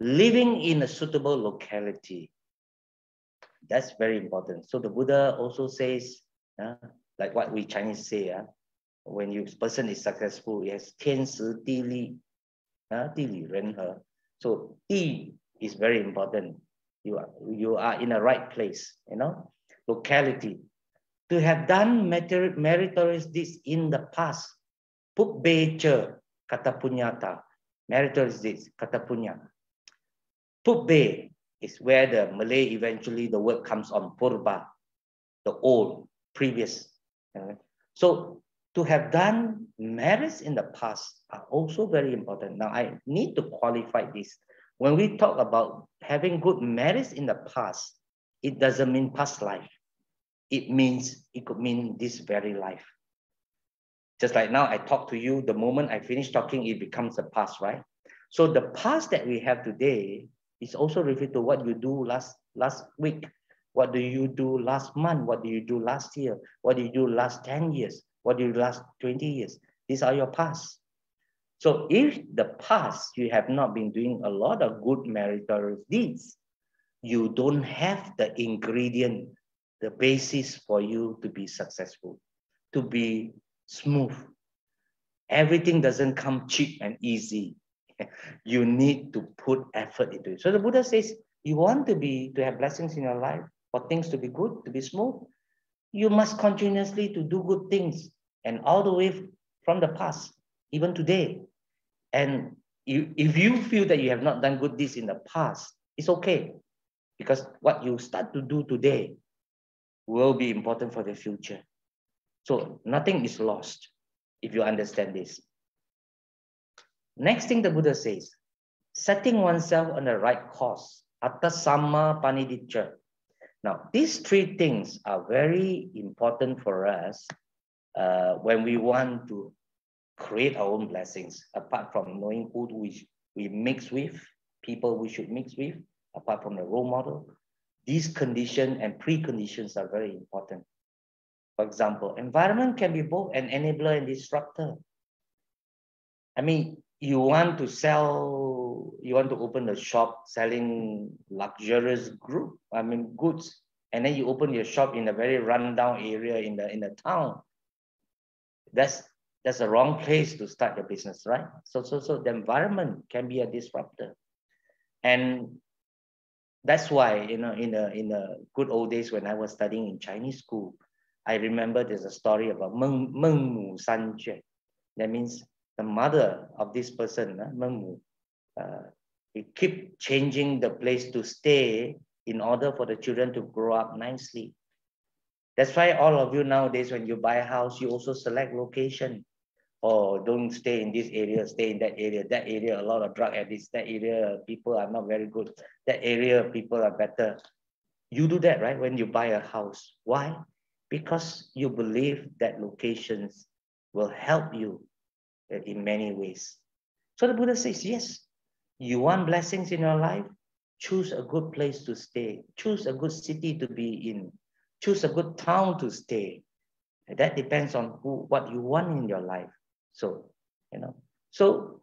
living in a suitable locality. That's very important. So the Buddha also says, uh, like what we Chinese say, uh, when you person is successful, yes, tian si di li, di li ren he. So di is very important. You are you are in the right place, you know, locality. To have done meritorious deeds in the past, puk be che kata punyata, meritorious deeds kata punya. Puk be is where the Malay eventually the word comes on purba, the old, previous. So to have done merits in the past are also very important. Now, I need to qualify this. When we talk about having good merits in the past, it doesn't mean past life. It means, it could mean this very life. Just like now I talk to you, the moment I finish talking, it becomes the past, right? So the past that we have today is also referred to what you do last, last week. What do you do last month? What do you do last year? What do you do last ten years? What do you last twenty years? These are your past. So if the past you have not been doing a lot of good meritorious deeds, you don't have the ingredient the basis for you to be successful, to be smooth. Everything doesn't come cheap and easy. You need to put effort into it. So the Buddha says, you want to be to have blessings in your life, for things to be good, to be smooth, you must continuously to do good things, and all the way from the past, even today. And you, if you feel that you have not done good deeds in the past, it's okay, because what you start to do today will be important for the future. So nothing is lost if you understand this. Next thing the Buddha says, setting oneself on the right course, atta samma panidicca. Now, these three things are very important for us uh, when we want to create our own blessings, apart from knowing who we, we mix with, people we should mix with, apart from the role model. These conditions and preconditions are very important. For example, environment can be both an enabler and disruptor. I mean, you want to sell, you want to open a shop selling luxurious group, I mean goods, and then you open your shop in a very rundown area in the in the town. That's that's the wrong place to start your business, right? So so so the environment can be a disruptor, and that's why you know in the in the good old days when I was studying in Chinese school, I remember there's a story about Mengmu Sanche. That means the mother of this person, uh, Mengmu, uh, he kept changing the place to stay in order for the children to grow up nicely. That's why all of you nowadays, when you buy a house, you also select location. Oh, don't stay in this area, stay in that area. That area, a lot of drug addicts. That area, people are not very good. That area, people are better. You do that, right, when you buy a house. Why? Because you believe that locations will help you in many ways. So the Buddha says, yes, you want blessings in your life, choose a good place to stay, choose a good city to be in, choose a good town to stay. And that depends on who, what you want in your life. So, you know, so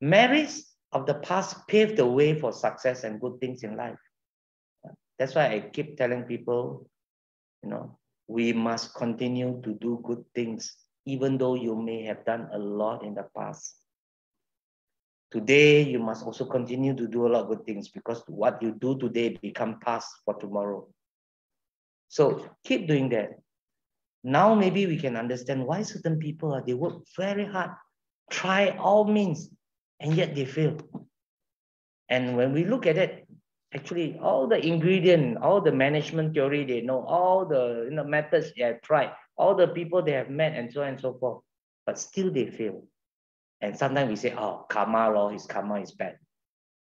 marriage of the past paved the way for success and good things in life. That's why I keep telling people, you know, we must continue to do good things, even though you may have done a lot in the past. Today, you must also continue to do a lot of good things, because what you do today become past for tomorrow. So keep doing that. Now maybe we can understand why certain people, are they work very hard, try all means, and yet they fail. And when we look at it, actually all the ingredient, all the management theory they know, all the you know, methods they have tried, all the people they have met, and so on and so forth, but still they fail. And sometimes we say, oh, karma, law, his karma is bad.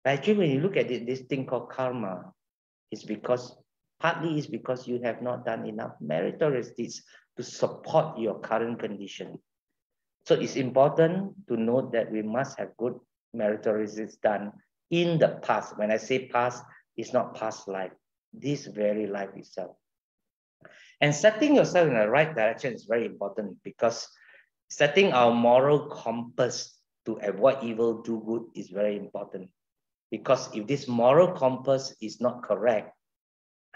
But actually, when you look at it, this thing called karma is because, partly is because you have not done enough meritorious deeds to support your current condition. So it's important to note that we must have good meritorious deeds done in the past. When I say past, it's not past life, this very life itself. And setting yourself in the right direction is very important, because setting our moral compass to avoid evil, do good is very important. Because if this moral compass is not correct,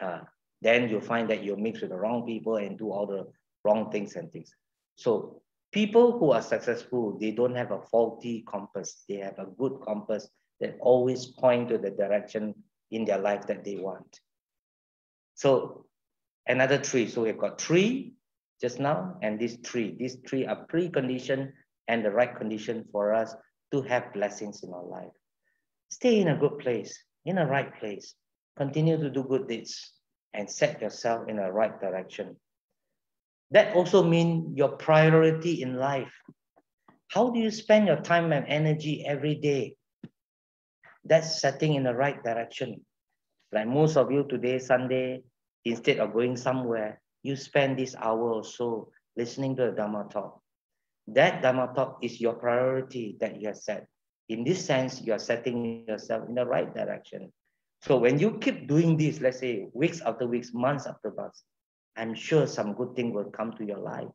uh, then you'll find that you'll mix with the wrong people and do all the wrong things and things. So people who are successful, they don't have a faulty compass. They have a good compass that always points to the direction in their life that they want. So another three. So we've got three just now, and these three. These three are precondition and the right condition for us to have blessings in our life. Stay in a good place, in a right place. Continue to do good deeds and set yourself in the right direction. That also means your priority in life. How do you spend your time and energy every day? That's setting in the right direction. Like most of you today, Sunday, instead of going somewhere, you spend this hour or so listening to the Dhamma talk. That Dhamma talk is your priority that you have set. In this sense, you are setting yourself in the right direction. So when you keep doing this, let's say weeks after weeks, months after months, I'm sure some good thing will come to your life.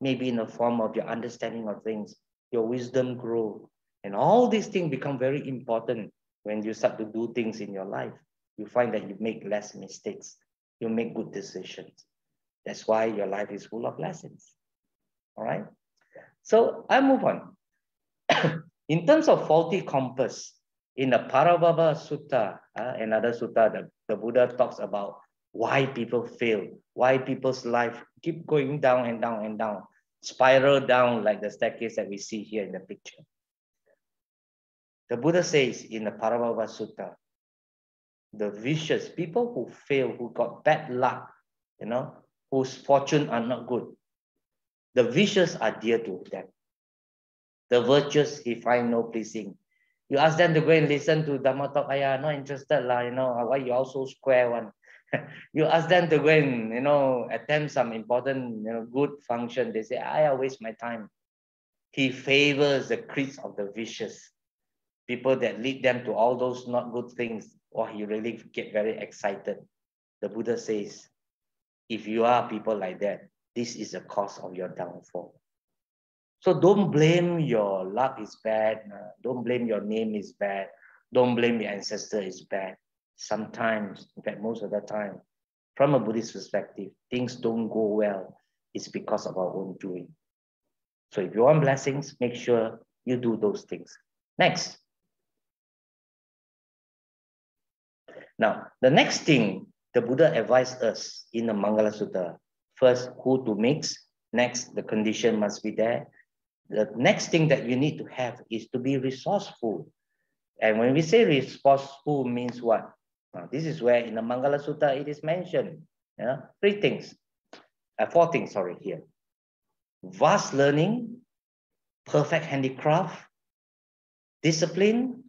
Maybe in the form of your understanding of things, your wisdom grow. And all these things become very important when you start to do things in your life. You find that you make less mistakes. you make good decisions. That's why your life is full of lessons. All right. So I move on. In terms of faulty compass, in the Parabhava Sutta, uh, another sutta, the, the Buddha talks about why people fail, why people's life keep going down and down and down, spiral down like the staircase that we see here in the picture. The Buddha says in the Parabhava Sutta, the vicious people who fail, who got bad luck, you know, whose fortune are not good, the vicious are dear to them. The virtuous he find no pleasing. You ask them to go and listen to Dhamma talk, I'm not interested lah, you know, why you also square one. You ask them to go and, you know, attempt some important, you know, good function. They say, I waste my time. He favors the creeds of the vicious, people that lead them to all those not good things, or he really get very excited. The Buddha says, if you are people like that, this is the cause of your downfall. So don't blame your luck is bad. Don't blame your name is bad. Don't blame your ancestor is bad. Sometimes, in fact, most of the time, from a Buddhist perspective, things don't go well. It's because of our own doing. So if you want blessings, make sure you do those things. Next. Now, the next thing the Buddha advised us in the Mangala Sutta, first, who to mix. Next, the condition must be there. The next thing that you need to have is to be resourceful. And when we say resourceful means what? Now, this is where in the Mangala Sutta it is mentioned. Yeah? Three things, uh, four things, sorry, here. Vast learning, perfect handicraft, discipline,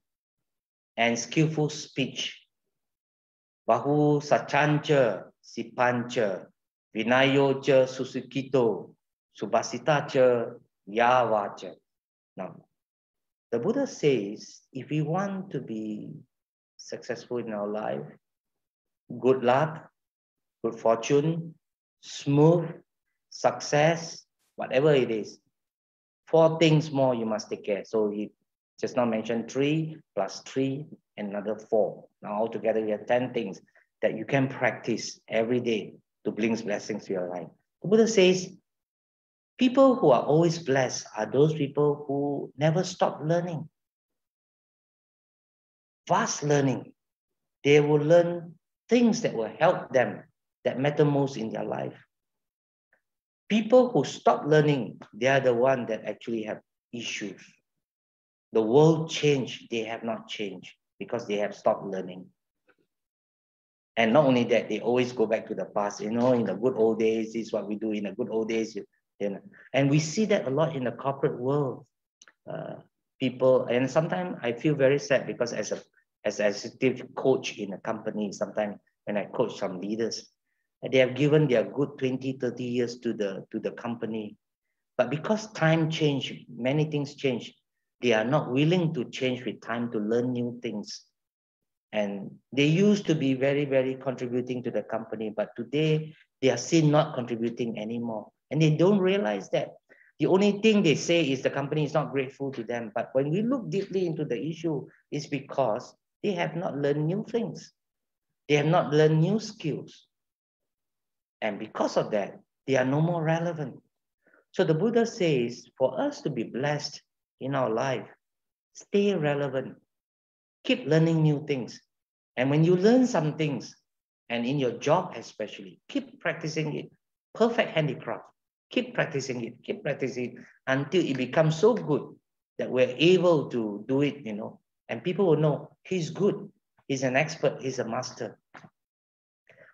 and skillful speech. Bahu sacanca, sipanca, vinayoca, susukito, subasitaca, yavaca. Now, the Buddha says, if we want to be successful in our life, good luck, good fortune, smooth success, whatever it is, four things more you must take care. So he just now mentioned three plus three, another four. Now altogether, you have ten things that you can practice every day to bring blessings to your life. The Buddha says, people who are always blessed are those people who never stop learning. Vast learning. They will learn things that will help them, that matter most in their life. People who stop learning, they are the ones that actually have issues. The world changed, they have not changed because they have stopped learning. And not only that, they always go back to the past. You know, in the good old days, this is what we do in the good old days. And we see that a lot in the corporate world. Uh, people, and sometimes I feel very sad because as a as an executive coach in a company, sometimes when I coach some leaders, they have given their good twenty, thirty years to the, to the company. But because time changed, many things change, they are not willing to change with time to learn new things. And they used to be very, very contributing to the company, but today they are seen not contributing anymore. And they don't realize that. The only thing they say is the company is not grateful to them. But when we look deeply into the issue, it's because they have not learned new things. They have not learned new skills. And because of that, they are no more relevant. So the Buddha says, for us to be blessed in our life, stay relevant. Keep learning new things. And when you learn some things, and in your job especially, keep practicing it. Perfect handicraft. Keep practicing it, keep practicing it until it becomes so good that we're able to do it, you know, and people will know he's good, he's an expert, he's a master.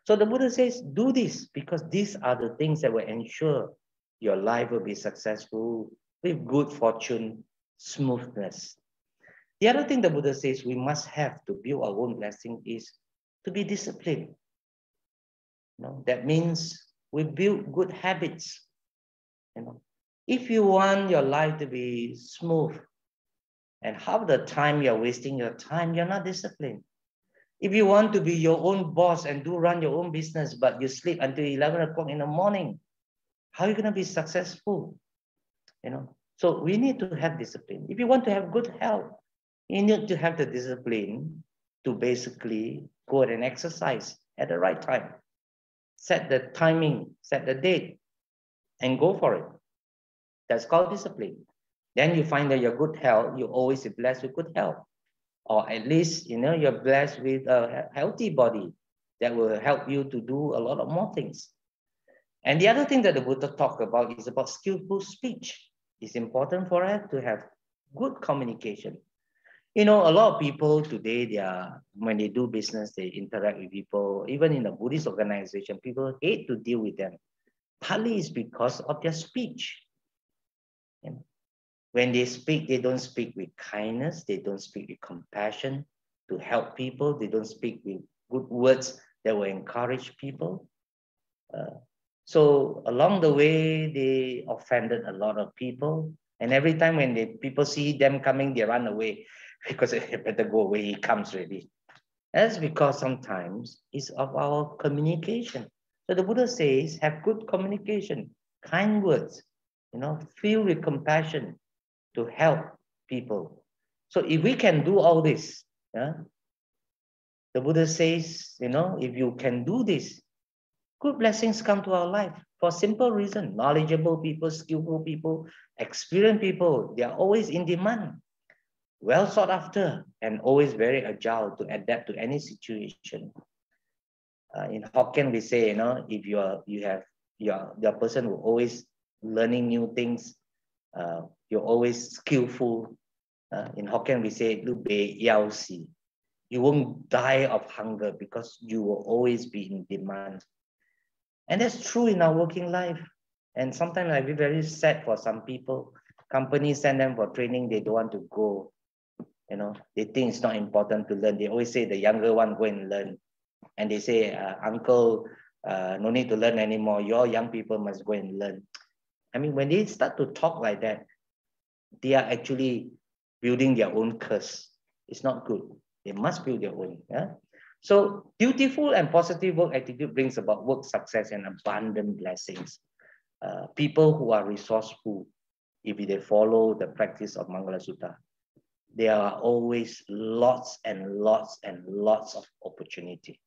So the Buddha says, do this because these are the things that will ensure your life will be successful with good fortune, smoothness. The other thing the Buddha says we must have to build our own blessing is to be disciplined. You know, that means we build good habits. You know, if you want your life to be smooth and half the time you're wasting your time, you're not disciplined. If you want to be your own boss and do run your own business, but you sleep until eleven o'clock in the morning, how are you going to be successful? You know, so we need to have discipline. If you want to have good health, you need to have the discipline to basically go and exercise at the right time. set the timing, set the date, and go for it. That's called discipline. Then you find that your good health, you always be blessed with good health. Or at least, you know, you're blessed with a healthy body that will help you to do a lot of more things. And the other thing that the Buddha talked about is about skillful speech. It's important for us to have good communication. You know, a lot of people today, they are, when they do business, they interact with people. Even in a Buddhist organization, people hate to deal with them. Partly is because of their speech. You know, when they speak, they don't speak with kindness. They don't speak with compassion to help people. They don't speak with good words that will encourage people. Uh, so along the way, they offended a lot of people. And every time when they, people see them coming, they run away because they better go away, he comes ready. That's because sometimes it's of our communication. So the Buddha says, have good communication, kind words, you know, feel with compassion to help people. So if we can do all this, yeah, the Buddha says, you know, if you can do this, good blessings come to our life for a simple reason. Knowledgeable people, skillful people, experienced people, they are always in demand, well sought after, and always very agile to adapt to any situation. Uh, in Hokkien, we say, you know, if you are, you have, your your person who always learning new things, uh, you're always skillful. Uh, in Hokkien, we say, "Lu bei yao si," you won't die of hunger because you will always be in demand. And that's true in our working life. And sometimes I'll be very sad for some people. Companies send them for training, they don't want to go. You know, they think it's not important to learn. They always say the younger one, go and learn. And they say, uh, uncle, uh, no need to learn anymore. Your young people must go and learn. I mean, when they start to talk like that, they are actually building their own curse. It's not good. They must build their own. Yeah? So dutiful and positive work attitude brings about work success and abundant blessings. Uh, people who are resourceful, if they follow the practice of Mangala Sutta, there are always lots and lots and lots of opportunity.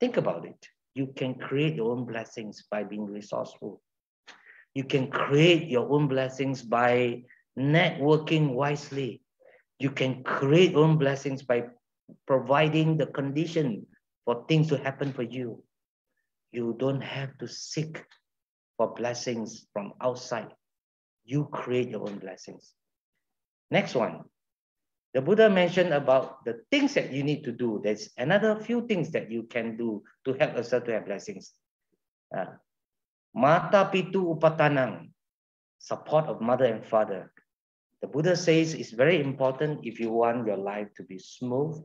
Think about it. You can create your own blessings by being resourceful. You can create your own blessings by networking wisely. You can create your own blessings by providing the condition for things to happen for you. You don't have to seek for blessings from outside. You create your own blessings. Next one. The Buddha mentioned about the things that you need to do. There's another few things that you can do to help yourself to have blessings. Mata pitu upatanang, support of mother and father. The Buddha says it's very important if you want your life to be smooth,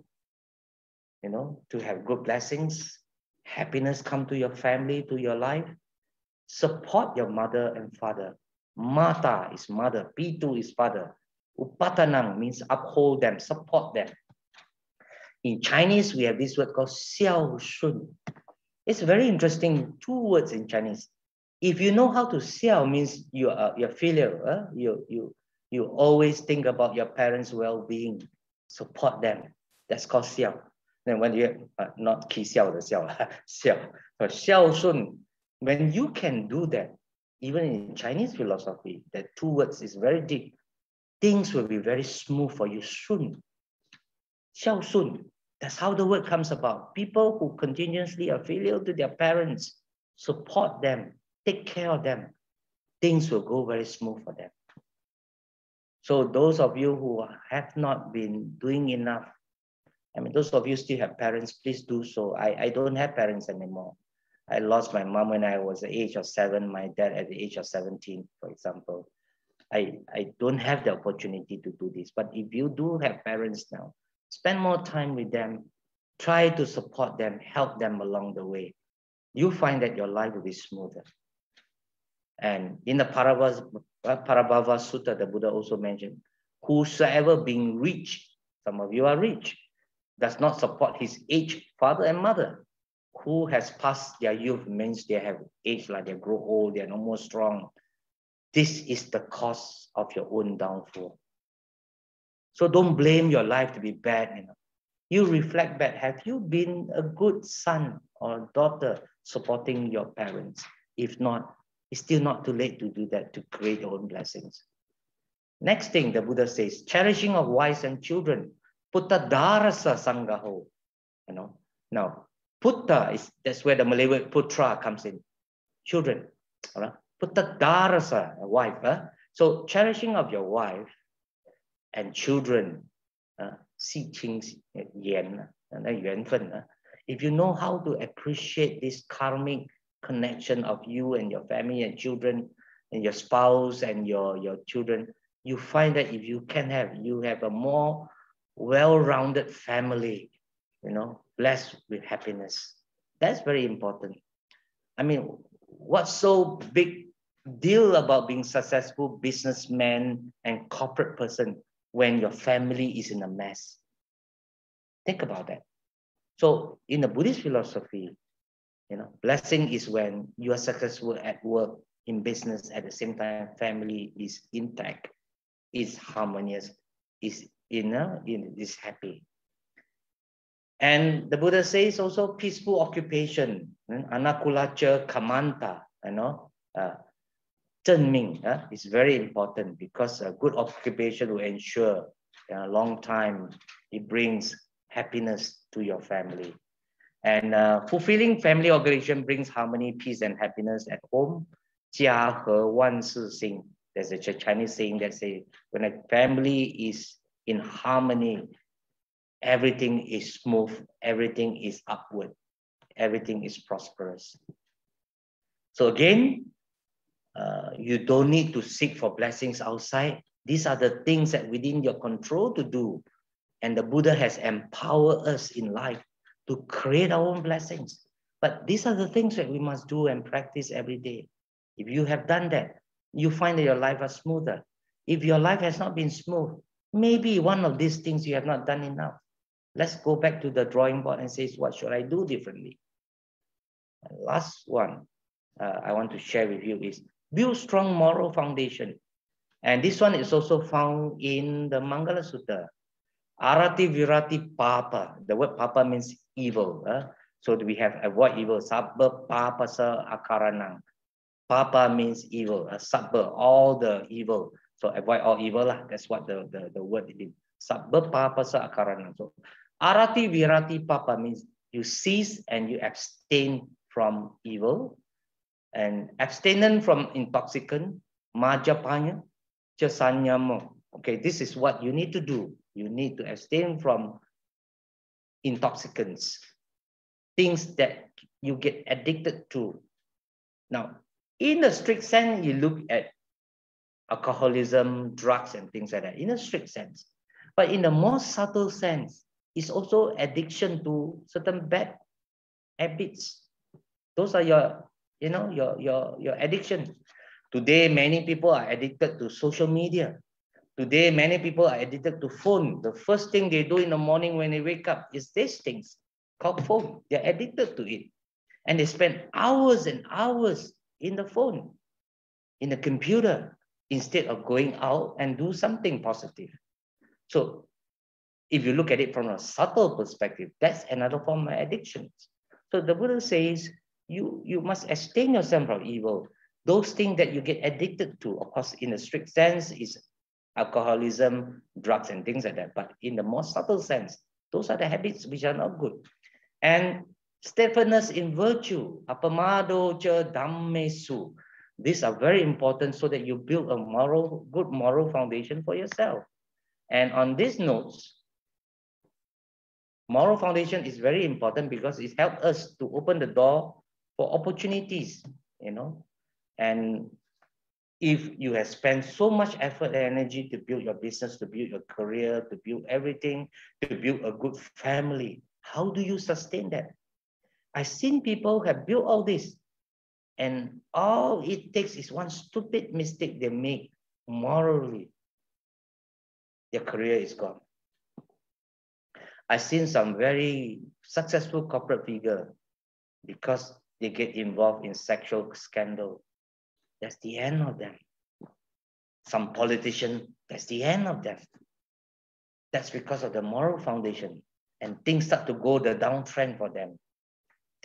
you know, to have good blessings, happiness come to your family, to your life. Support your mother and father. Mata is mother, pitu is father. Upatanang means uphold them, support them. In Chinese, we have this word called xiao shun. It's very interesting, two words in Chinese. If you know how to xiao means you are your filial, huh? you, you, you always think about your parents' well-being, support them. That's called xiao. Then when you, uh, not ki xiao the xiao, xiao, but xiao shun, when you can do that, even in Chinese philosophy, that two words is very deep. Things will be very smooth for you soon. Xiao soon. That's how the word comes about. People who continuously are filial to their parents, support them, take care of them. Things will go very smooth for them. So those of you who have not been doing enough, I mean, those of you still have parents, please do so. I, I don't have parents anymore. I lost my mom when I was the age of seven, my dad at the age of seventeen, for example. I, I don't have the opportunity to do this, but if you do have parents now, spend more time with them, try to support them, help them along the way. You'll find that your life will be smoother. And in the Parabhava, Parabhava Sutta, the Buddha also mentioned, whosoever being rich, some of you are rich, does not support his aged father and mother, who has passed their youth, means they have aged, like they grow old, they are no more strong. This is the cause of your own downfall. So don't blame your life to be bad. You know, you reflect back. Have you been a good son or daughter supporting your parents. If not, it's still not too late to do that, to create your own blessings. Next thing the Buddha says, cherishing of wives and children, putta darasa sangaho. You know, now putta is, that's where the Malay word putra comes in. Children, all right? Putta darasa, a wife. Huh? So cherishing of your wife and children, uh, if you know how to appreciate this karmic connection of you and your family and children and your spouse and your, your children, you find that if you can have, you have a more well-rounded family, you know, blessed with happiness. That's very important. I mean, what's so big deal about being successful businessman and corporate person when your family is in a mess? Think about that. So in the Buddhist philosophy, you know, blessing is when you are successful at work, in business, at the same time family is intact, is harmonious, is in a, in is happy. And the Buddha says also peaceful occupation, anakulacha kamanta, you know, uh, Ming, uh, is very important, because a good occupation will ensure in a long time it brings happiness to your family. And uh, fulfilling family obligation brings harmony, peace, and happiness at home. Jia he wan shi xing. There's a Chinese saying that says, when a family is in harmony, everything is smooth, everything is upward, everything is prosperous. So again, Uh, you don't need to seek for blessings outside. These are the things that within your control to do. And the Buddha has empowered us in life to create our own blessings. But these are the things that we must do and practice every day. If you have done that, you find that your life is smoother. If your life has not been smooth, maybe one of these things you have not done enough. Let's go back to the drawing board and say, what should I do differently? And last one uh, I want to share with you is, build strong moral foundation. And this one is also found in the Mangala Sutta. Arati virati papa. The word papa means evil. Eh? So we have avoid evil. Sabba papasa akaranang. Papa means evil. Eh? Sabba, all the evil. So avoid all evil. Lah. That's what the, the, the word means. Sabba papasa akaranang. So arati virati papa means you cease and you abstain from evil. And abstinent from intoxicant, majapanya, chasanyamo. Okay, this is what you need to do. You need to abstain from intoxicants, things that you get addicted to. Now, in the strict sense, you look at alcoholism, drugs, and things like that, in a strict sense. But in the more subtle sense, it's also addiction to certain bad habits. Those are your, you know, your, your, your addiction. Today, many people are addicted to social media. Today, many people are addicted to phone. The first thing they do in the morning when they wake up is these things called phone. They're addicted to it. And they spend hours and hours in the phone, in the computer, instead of going out and do something positive. So if you look at it from a subtle perspective, that's another form of addiction. So the Buddha says, You, you must abstain yourself from evil. Those things that you get addicted to, of course, in a strict sense, is alcoholism, drugs, and things like that. But in the more subtle sense, those are the habits which are not good. And steadfastness in virtue, apamado cha dhammesu. These are very important so that you build a moral, good moral foundation for yourself. And on these notes, moral foundation is very important because it helps us to open the door for opportunities, you know. And if you have spent so much effort and energy to build your business, to build your career, to build everything, to build a good family, how do you sustain that? I've seen people have built all this, and all it takes is one stupid mistake they make morally. Their career is gone. I've seen some very successful corporate figure because they get involved in sexual scandal. That's the end of them. Some politician, that's the end of them. That's because of the moral foundation, and things start to go the downtrend for them.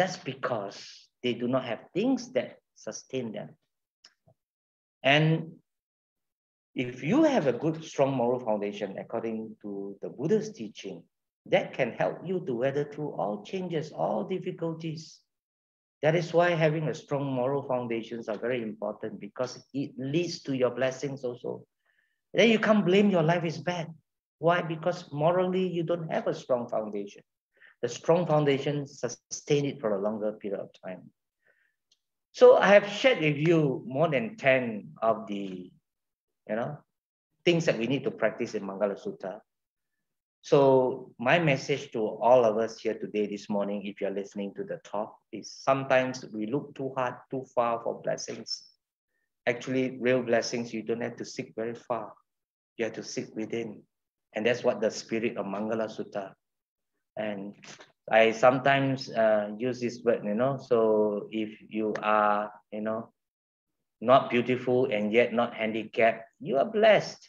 That's because they do not have things that sustain them. And if you have a good, strong moral foundation, according to the Buddha's teaching, that can help you to weather through all changes, all difficulties. That is why having a strong moral foundations are very important, because it leads to your blessings also. Then you can't blame your life is bad. Why? Because morally, you don't have a strong foundation. The strong foundation sustains it for a longer period of time. So I have shared with you more than ten of the you know, things that we need to practice in Mangala Sutta. So my message to all of us here today, this morning, if you're listening to the talk, is sometimes we look too hard, too far for blessings. Actually, real blessings, you don't have to seek very far. You have to seek within. And that's what the spirit of Mangala Sutta. And I sometimes uh, use this word, you know, so if you are, you know, not beautiful and yet not handicapped, you are blessed,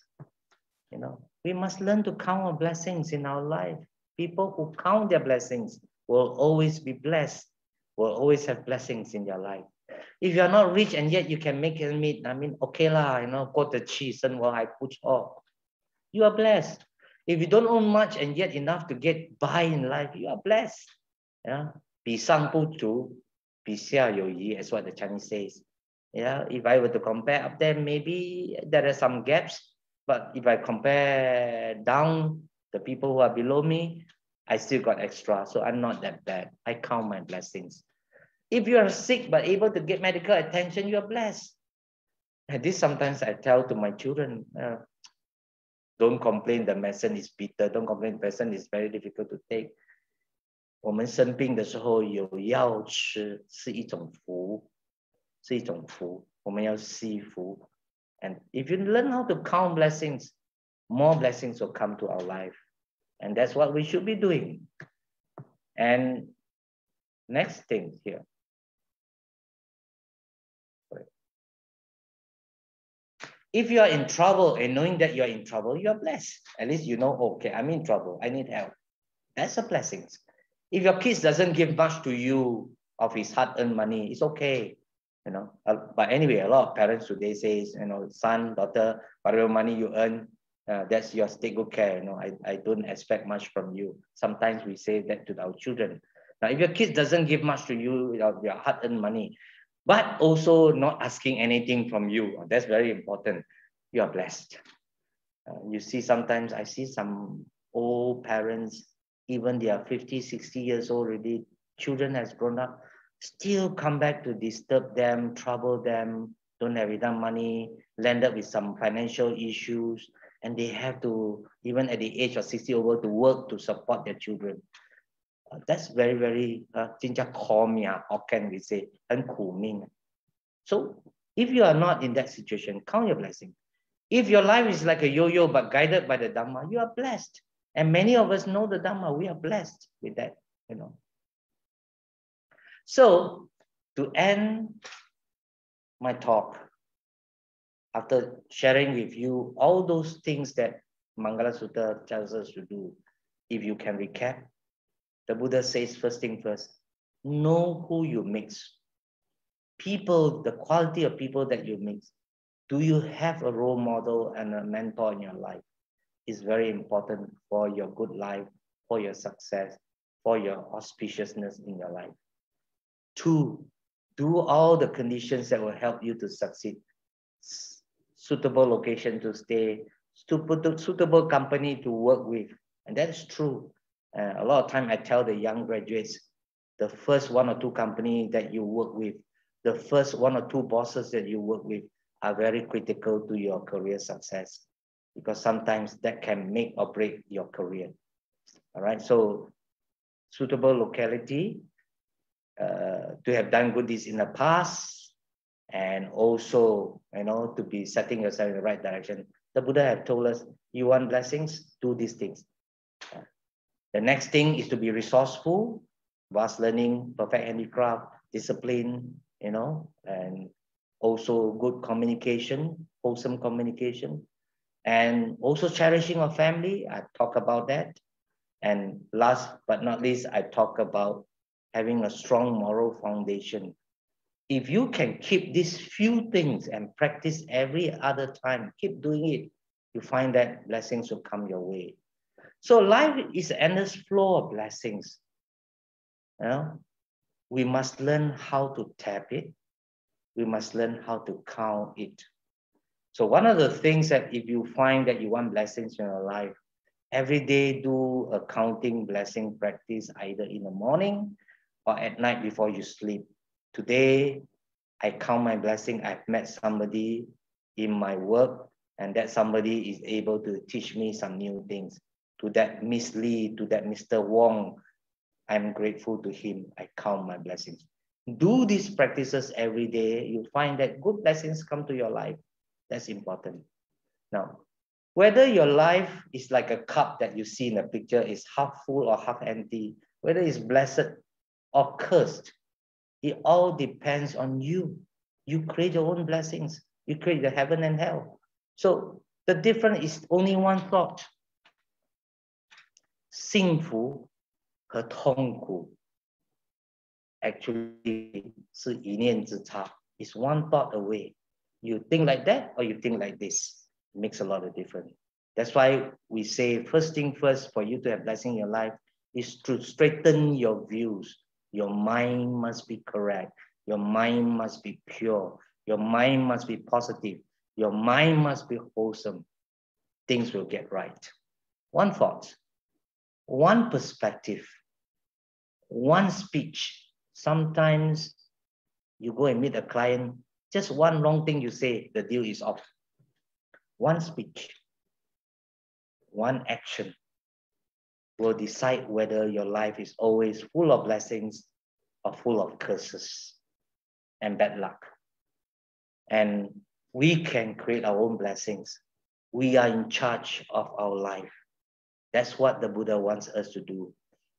you know. We must learn to count our blessings in our life. People who count their blessings will always be blessed, will always have blessings in their life. If you're not rich and yet you can make and meet, I mean, okay lah, you know, go to Chi, Sen, Wa, I push all. You are blessed. If you don't own much and yet enough to get by in life, you are blessed. Yeah, Bi Sang Pu Chu, Bi Xia You Yi, that's what the Chinese says. Yeah, if I were to compare up there, maybe there are some gaps. But if I compare down the people who are below me, I still got extra. So I'm not that bad. I count my blessings. If you are sick but able to get medical attention, you are blessed. And this sometimes I tell to my children, uh, don't complain the medicine is bitter. Don't complain the medicine is very difficult to take. 我们生病的时候有药吃是一种福，是一种福。我们要惜福。 And if you learn how to count blessings, more blessings will come to our life. And that's what we should be doing. And next thing here. If you are in trouble and knowing that you're in trouble, you're blessed. At least you know, okay, I'm in trouble. I need help. That's a blessing. If your kids doesn't give much to you of his hard-earned money, it's okay. You know, but anyway, a lot of parents today says, you know, son, daughter, whatever money you earn, uh, that's yours, take good care. You know, I, I don't expect much from you. Sometimes we say that to our children. Now, if your kid doesn't give much to you, your hard-earned money, but also not asking anything from you, that's very important. You are blessed. Uh, you see, sometimes I see some old parents, even they are fifty, sixty years old already, children has grown up, still come back to disturb them, trouble them, don't have enough money, land up with some financial issues, and they have to, even at the age of sixty over, to work to support their children. Uh, that's very, very, uh, Hokkien we say, so if you are not in that situation, count your blessing. If your life is like a yo-yo but guided by the Dhamma, you are blessed. And many of us know the Dhamma, we are blessed with that, you know. So, to end my talk, after sharing with you all those things that Mangala Sutta tells us to do, if you can recap, the Buddha says first thing first, know who you mix. People, the quality of people that you mix. Do you have a role model and a mentor in your life? Is very important for your good life, for your success, for your auspiciousness in your life. Two, do all the conditions that will help you to succeed. Suitable location to stay, suitable company to work with. And that is true. Uh, a lot of time I tell the young graduates, the first one or two companies that you work with, the first one or two bosses that you work with are very critical to your career success, because sometimes that can make or break your career. All right, so suitable locality, Uh, to have done good deeds in the past, and also, you know, to be setting yourself in the right direction. The Buddha have told us, you want blessings, do these things. Uh, the next thing is to be resourceful, vast learning, perfect handicraft, discipline, you know, and also good communication, wholesome communication, and also cherishing our family. I talk about that. And last but not least, I talk about having a strong moral foundation. If you can keep these few things and practice every other time, keep doing it, you find that blessings will come your way. So life is an endless flow of blessings. You know? We must learn how to tap it. We must learn how to count it. So one of the things that if you find that you want blessings in your life, every day do a counting blessing practice, either in the morning or at night before you sleep. Today, I count my blessing. I've met somebody in my work, and that somebody is able to teach me some new things. To that Miss Lee, to that Mister Wong, I'm grateful to him. I count my blessings. Do these practices every day. You'll find that good blessings come to your life. That's important. Now, whether your life is like a cup that you see in the picture, is half full or half empty, whether it's blessed or cursed, it all depends on you. You create your own blessings. You create the heaven and hell. So the difference is only one thought. 幸福和痛苦 actually 是一念之差. It's one thought away. You think like that or you think like this. It makes a lot of difference. That's why we say first thing first, for you to have blessing in your life is to straighten your views. Your mind must be correct. Your mind must be pure. Your mind must be positive. Your mind must be wholesome. Things will get right. One thought, one perspective, one speech. Sometimes you go and meet a client, just one wrong thing you say, the deal is off. One speech, one action will decide whether your life is always full of blessings or full of curses and bad luck. And we can create our own blessings. We are in charge of our life. That's what the Buddha wants us to do.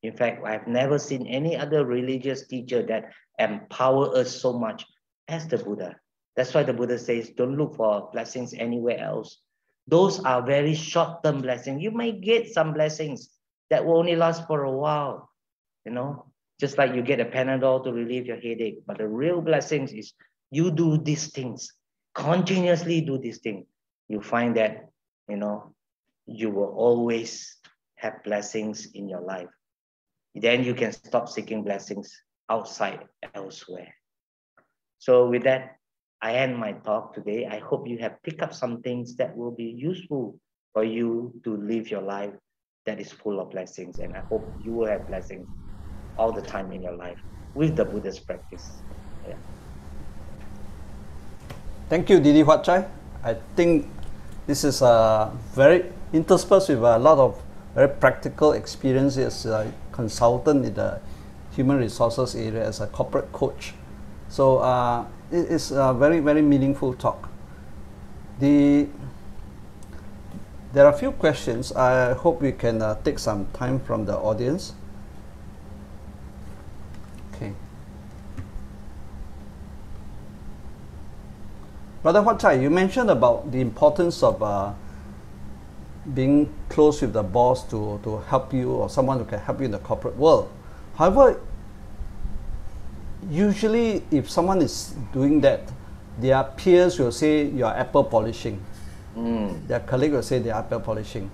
In fact, I've never seen any other religious teacher that empowers us so much as the Buddha. That's why the Buddha says, don't look for blessings anywhere else. Those are very short-term blessings. You may get some blessings that will only last for a while, you know? Just like you get a Panadol to relieve your headache. But the real blessings is you do these things. Continuously do this thing, you find that, you know, you will always have blessings in your life. Then you can stop seeking blessings outside elsewhere. So with that, I end my talk today. I hope you have picked up some things that will be useful for you to live your life that is full of blessings. And I hope you will have blessings all the time in your life with the Buddha's practice. Yeah. Thank you, Didi Huat Chye. I think this is uh, very interspersed with a lot of very practical experience as a consultant in the human resources area, as a corporate coach. So uh, it is a very, very meaningful talk. The, there are a few questions. I hope we can uh, take some time from the audience. Brother Huat Chye, you mentioned about the importance of uh, being close with the boss to, to help you, or someone who can help you in the corporate world. However, usually if someone is doing that, their peers will say you are apple polishing. Mm. Their colleague will say they are apple polishing.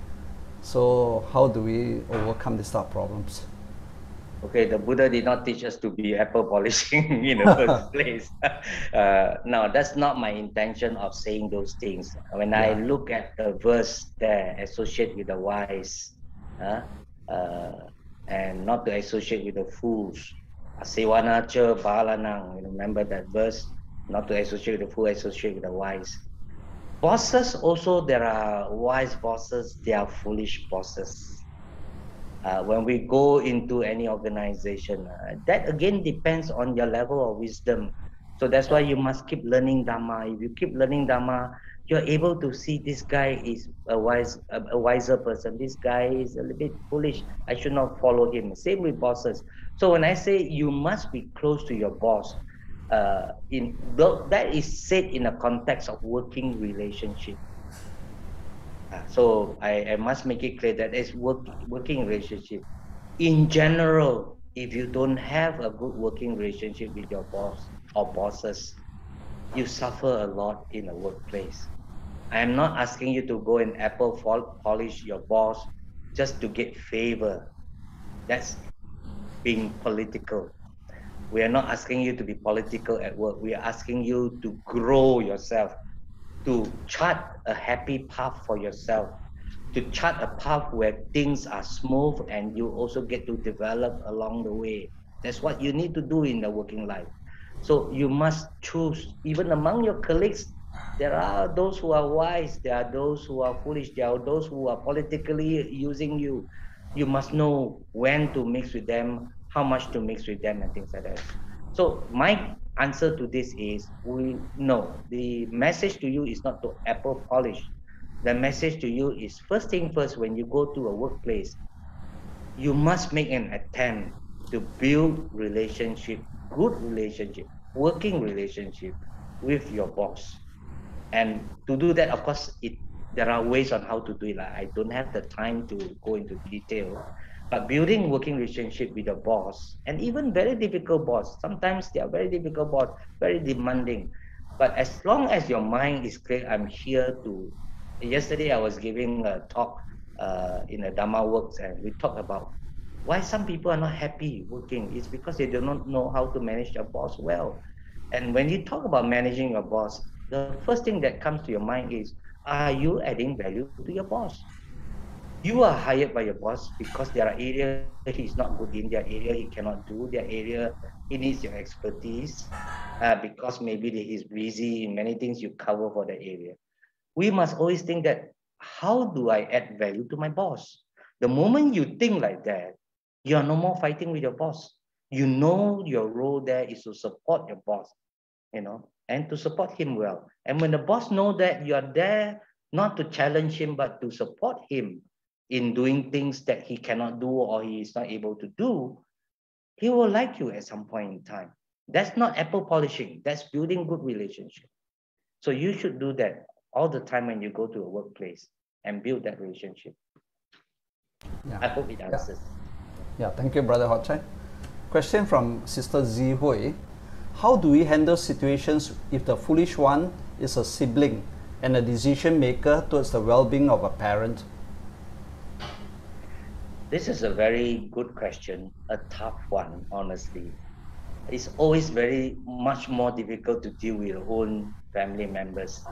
So how do we overcome these type of problems? Okay, the Buddha did not teach us to be apple polishing in the first place. Uh, no, that's not my intention of saying those things. When yeah. I look at the verse there, associate with the wise, uh, uh, and not to associate with the fools. Asiwana cha balanang. Remember that verse? Not to associate with the fool, associate with the wise. Bosses also, there are wise bosses, there are foolish bosses. Uh, when we go into any organization, uh, that again depends on your level of wisdom. So that's why you must keep learning Dhamma. If you keep learning Dhamma, you're able to see this guy is a wise, a, a wiser person. This guy is a little bit foolish. I should not follow him. Same with bosses. So when I say you must be close to your boss, uh, in that is said in the context of working relationship. So I, I must make it clear that it's work, working relationship. In general, if you don't have a good working relationship with your boss or bosses, you suffer a lot in a workplace. I am not asking you to go and apple polish your boss just to get favor. That's being political. We are not asking you to be political at work. We are asking you to grow yourself, to chart a happy path for yourself, to chart a path where things are smooth and you also get to develop along the way. That's what you need to do in the working life. So you must choose, even among your colleagues, there are those who are wise, there are those who are foolish, there are those who are politically using you. You must know when to mix with them, how much to mix with them, and things like that. So my answer to this is, we no, the message to you is not to apple polish. The message to you is, first thing first, when you go to a workplace, you must make an attempt to build relationship, good relationship, working relationship with your boss. And to do that, of course, it there are ways on how to do it. Like, I don't have the time to go into detail, but building working relationship with your boss, and even very difficult boss, sometimes they are very difficult boss, very demanding. But as long as your mind is clear, I'm here to. Yesterday I was giving a talk uh, in the Dhamma Works, and we talked about why some people are not happy working. It's because they do not know how to manage their boss well. And when you talk about managing your boss, the first thing that comes to your mind is, are you adding value to your boss? You are hired by your boss because there are areas he's not good in, their area he cannot do, their area he needs your expertise, uh, because maybe he's busy in many things you cover for the area. We must always think that, how do I add value to my boss? The moment you think like that, you are no more fighting with your boss. You know your role there is to support your boss, you know, and to support him well. And when the boss knows that you are there not to challenge him, but to support him in doing things that he cannot do or he is not able to do, he will like you at some point in time. That's not apple polishing. That's building good relationship. So you should do that all the time when you go to a workplace and build that relationship. Yeah. I hope it answers. Yeah, yeah. Thank you, Brother Huat Chye. Question from Sister Zi Hui. How do we handle situations if the foolish one is a sibling and a decision maker towards the well-being of a parent? This is a very good question, a tough one, honestly. It's always very much more difficult to deal with your own family members,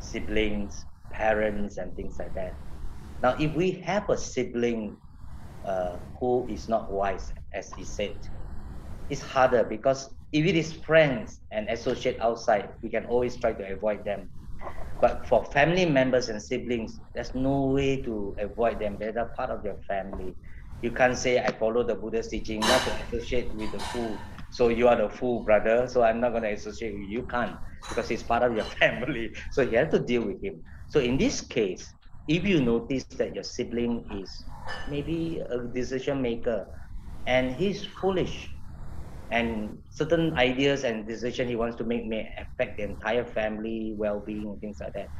siblings, parents, and things like that. Now, if we have a sibling uh, who is not wise, as he said, it's harder, because if it is friends and associate outside, we can always try to avoid them. But for family members and siblings, there's no way to avoid them. They're part of your family. You can't say, I follow the Buddha's teaching not to associate with the fool. So you are the fool, brother, so I'm not going to associate with you. You can't, because he's part of your family. So you have to deal with him. So in this case, if you notice that your sibling is maybe a decision maker and he's foolish, and certain ideas and decisions he wants to make may affect the entire family well-being and things like that,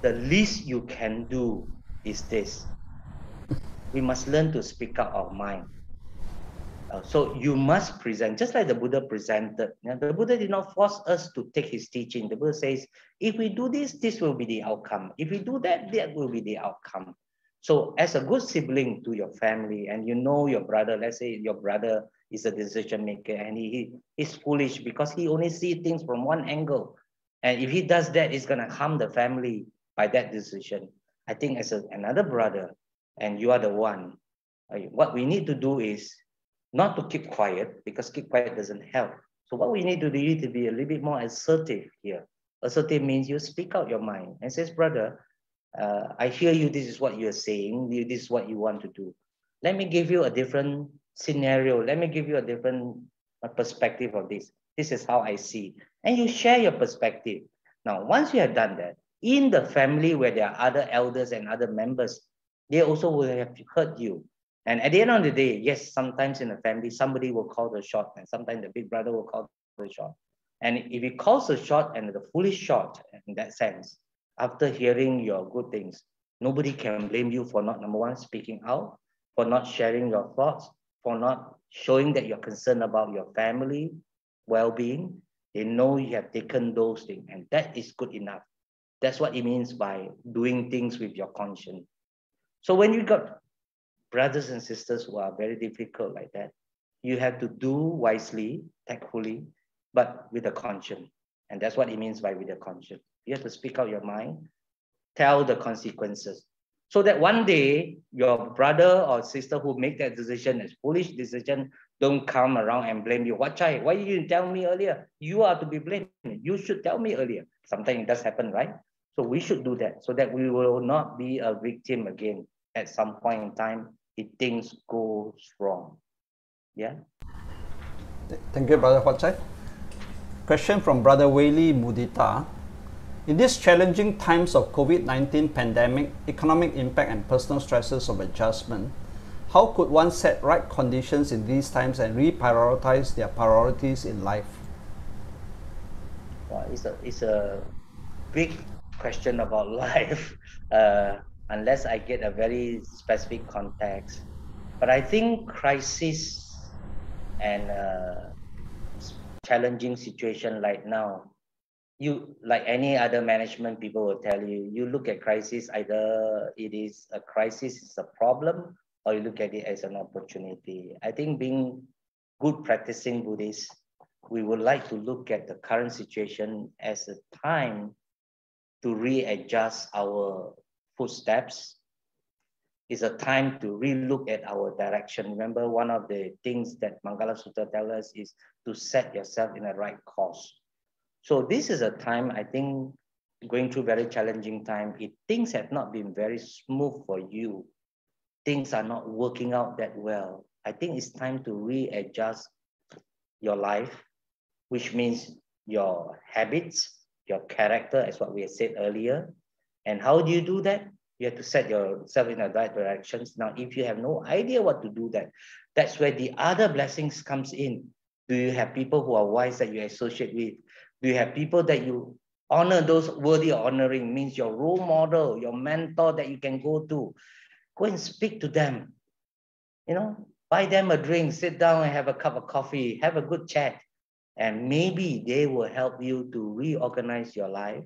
the least you can do is this. We must learn to speak up our mind. Uh, so you must present, just like the Buddha presented. Now, the Buddha did not force us to take his teaching. The Buddha says, if we do this, this will be the outcome. If we do that, that will be the outcome. So as a good sibling to your family, and you know your brother, let's say your brother is a decision maker and he is foolish because he only sees things from one angle. And if he does that, it's gonna harm the family by that decision. I think as a, another brother, and you are the one, what we need to do is not to keep quiet, because keep quiet doesn't help. So what we need to do is to be a little bit more assertive here. Assertive means you speak out your mind and says, brother, uh, I hear you, this is what you're saying, this is what you want to do. Let me give you a different scenario, let me give you a different perspective of this. This is how I see. And you share your perspective. Now, once you have done that, in the family where there are other elders and other members, they also will have heard you. And at the end of the day, yes, sometimes in the family, somebody will call the shot, and sometimes the big brother will call the shot. And if he calls the shot and the foolish shot, in that sense, after hearing your good things, nobody can blame you for not, number one, speaking out, for not sharing your thoughts, for not showing that you're concerned about your family well-being. They know you have taken those things, and that is good enough. That's what it means by doing things with your conscience. So when you got brothers and sisters who are very difficult like that, you have to do wisely, tactfully, but with a conscience. And that's what it means by with a conscience. You have to speak out your mind, tell the consequences, so that one day your brother or sister who make that decision, as foolish decision, don't come around and blame you. What, Chye? Why didn't you tell me earlier? You are to be blamed. You should tell me earlier. Sometimes it does happen, right? So we should do that so that we will not be a victim again at some point in time if things go wrong. Yeah. Thank you, Brother Huat Chye. Question from Brother Waley Mudita. In these challenging times of COVID nineteen pandemic, economic impact and personal stresses of adjustment, how could one set right conditions in these times and reprioritize their priorities in life? Well, it's a, it's a big question about life, uh, unless I get a very specific context. But I think crisis and uh, challenging situation like now, you, like any other management people will tell you, you look at crisis, either it is a crisis, it's a problem, or you look at it as an opportunity. I think being good practicing Buddhists, we would like to look at the current situation as a time to readjust our footsteps. It's a time to relook at our direction. Remember, one of the things that Mangala Sutta tells us is to set yourself in the right course. So this is a time, I think, going through very challenging time. If things have not been very smooth for you, things are not working out that well, I think it's time to readjust your life, which means your habits, your character, as what we had said earlier. And how do you do that? You have to set yourself in the right directions. Now, if you have no idea what to do that, that's where the other blessings comes in. Do you have people who are wise that you associate with? Do you have people that you honor, those worthy of honoring, means your role model, your mentor that you can go to? Go and speak to them, you know, buy them a drink, sit down and have a cup of coffee, have a good chat. And maybe they will help you to reorganize your life,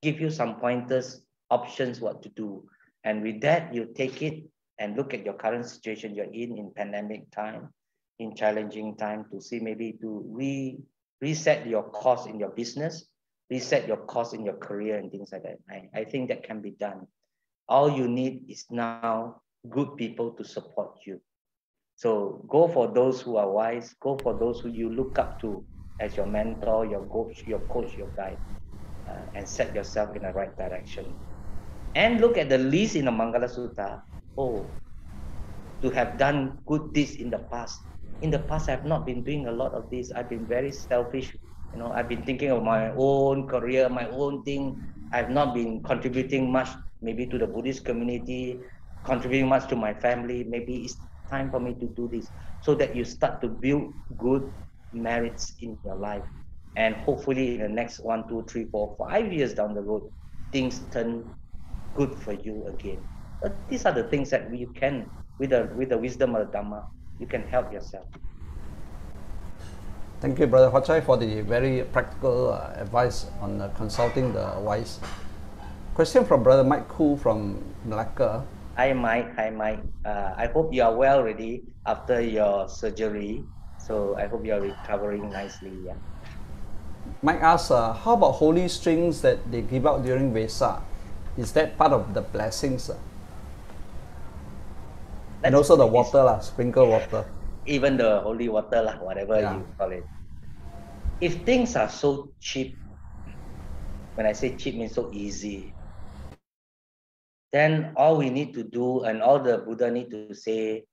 give you some pointers, options, what to do. And with that, you take it and look at your current situation you're in, in pandemic time, in challenging time, to see maybe to re reset your course in your business, reset your course in your career and things like that. I, I think that can be done. All you need is now good people to support you. So go for those who are wise, go for those who you look up to as your mentor, your coach, your coach, your guide, uh, and set yourself in the right direction. And look at the list in the Mangala Sutta. Oh, to have done good deeds in the past. In the past, I've not been doing a lot of this. I've been very selfish. You know, I've been thinking of my own career, my own thing. I've not been contributing much, maybe to the Buddhist community, contributing much to my family. Maybe it's time for me to do this, so that you start to build good merits in your life. And hopefully in the next one, two, three, four, five years down the road, things turn good for you again. But these are the things that you can, with the, with the wisdom of the Dhamma, you can help yourself. Thank you, Brother Huat Chye, for the very practical uh, advice on uh, consulting the wise. Question from Brother Mike Koo from Malacca. Hi Mike, hi Mike. Uh, I hope you are well already after your surgery. So I hope you are recovering nicely. Yeah. Mike asks, uh, how about holy strings that they give out during Vesak? Is that part of the blessings? Uh? And also the water, la, sprinkle water. Even the holy water, la, whatever yeah. you call it. If things are so cheap, when I say cheap means so easy, then all we need to do, and all the Buddha need to say,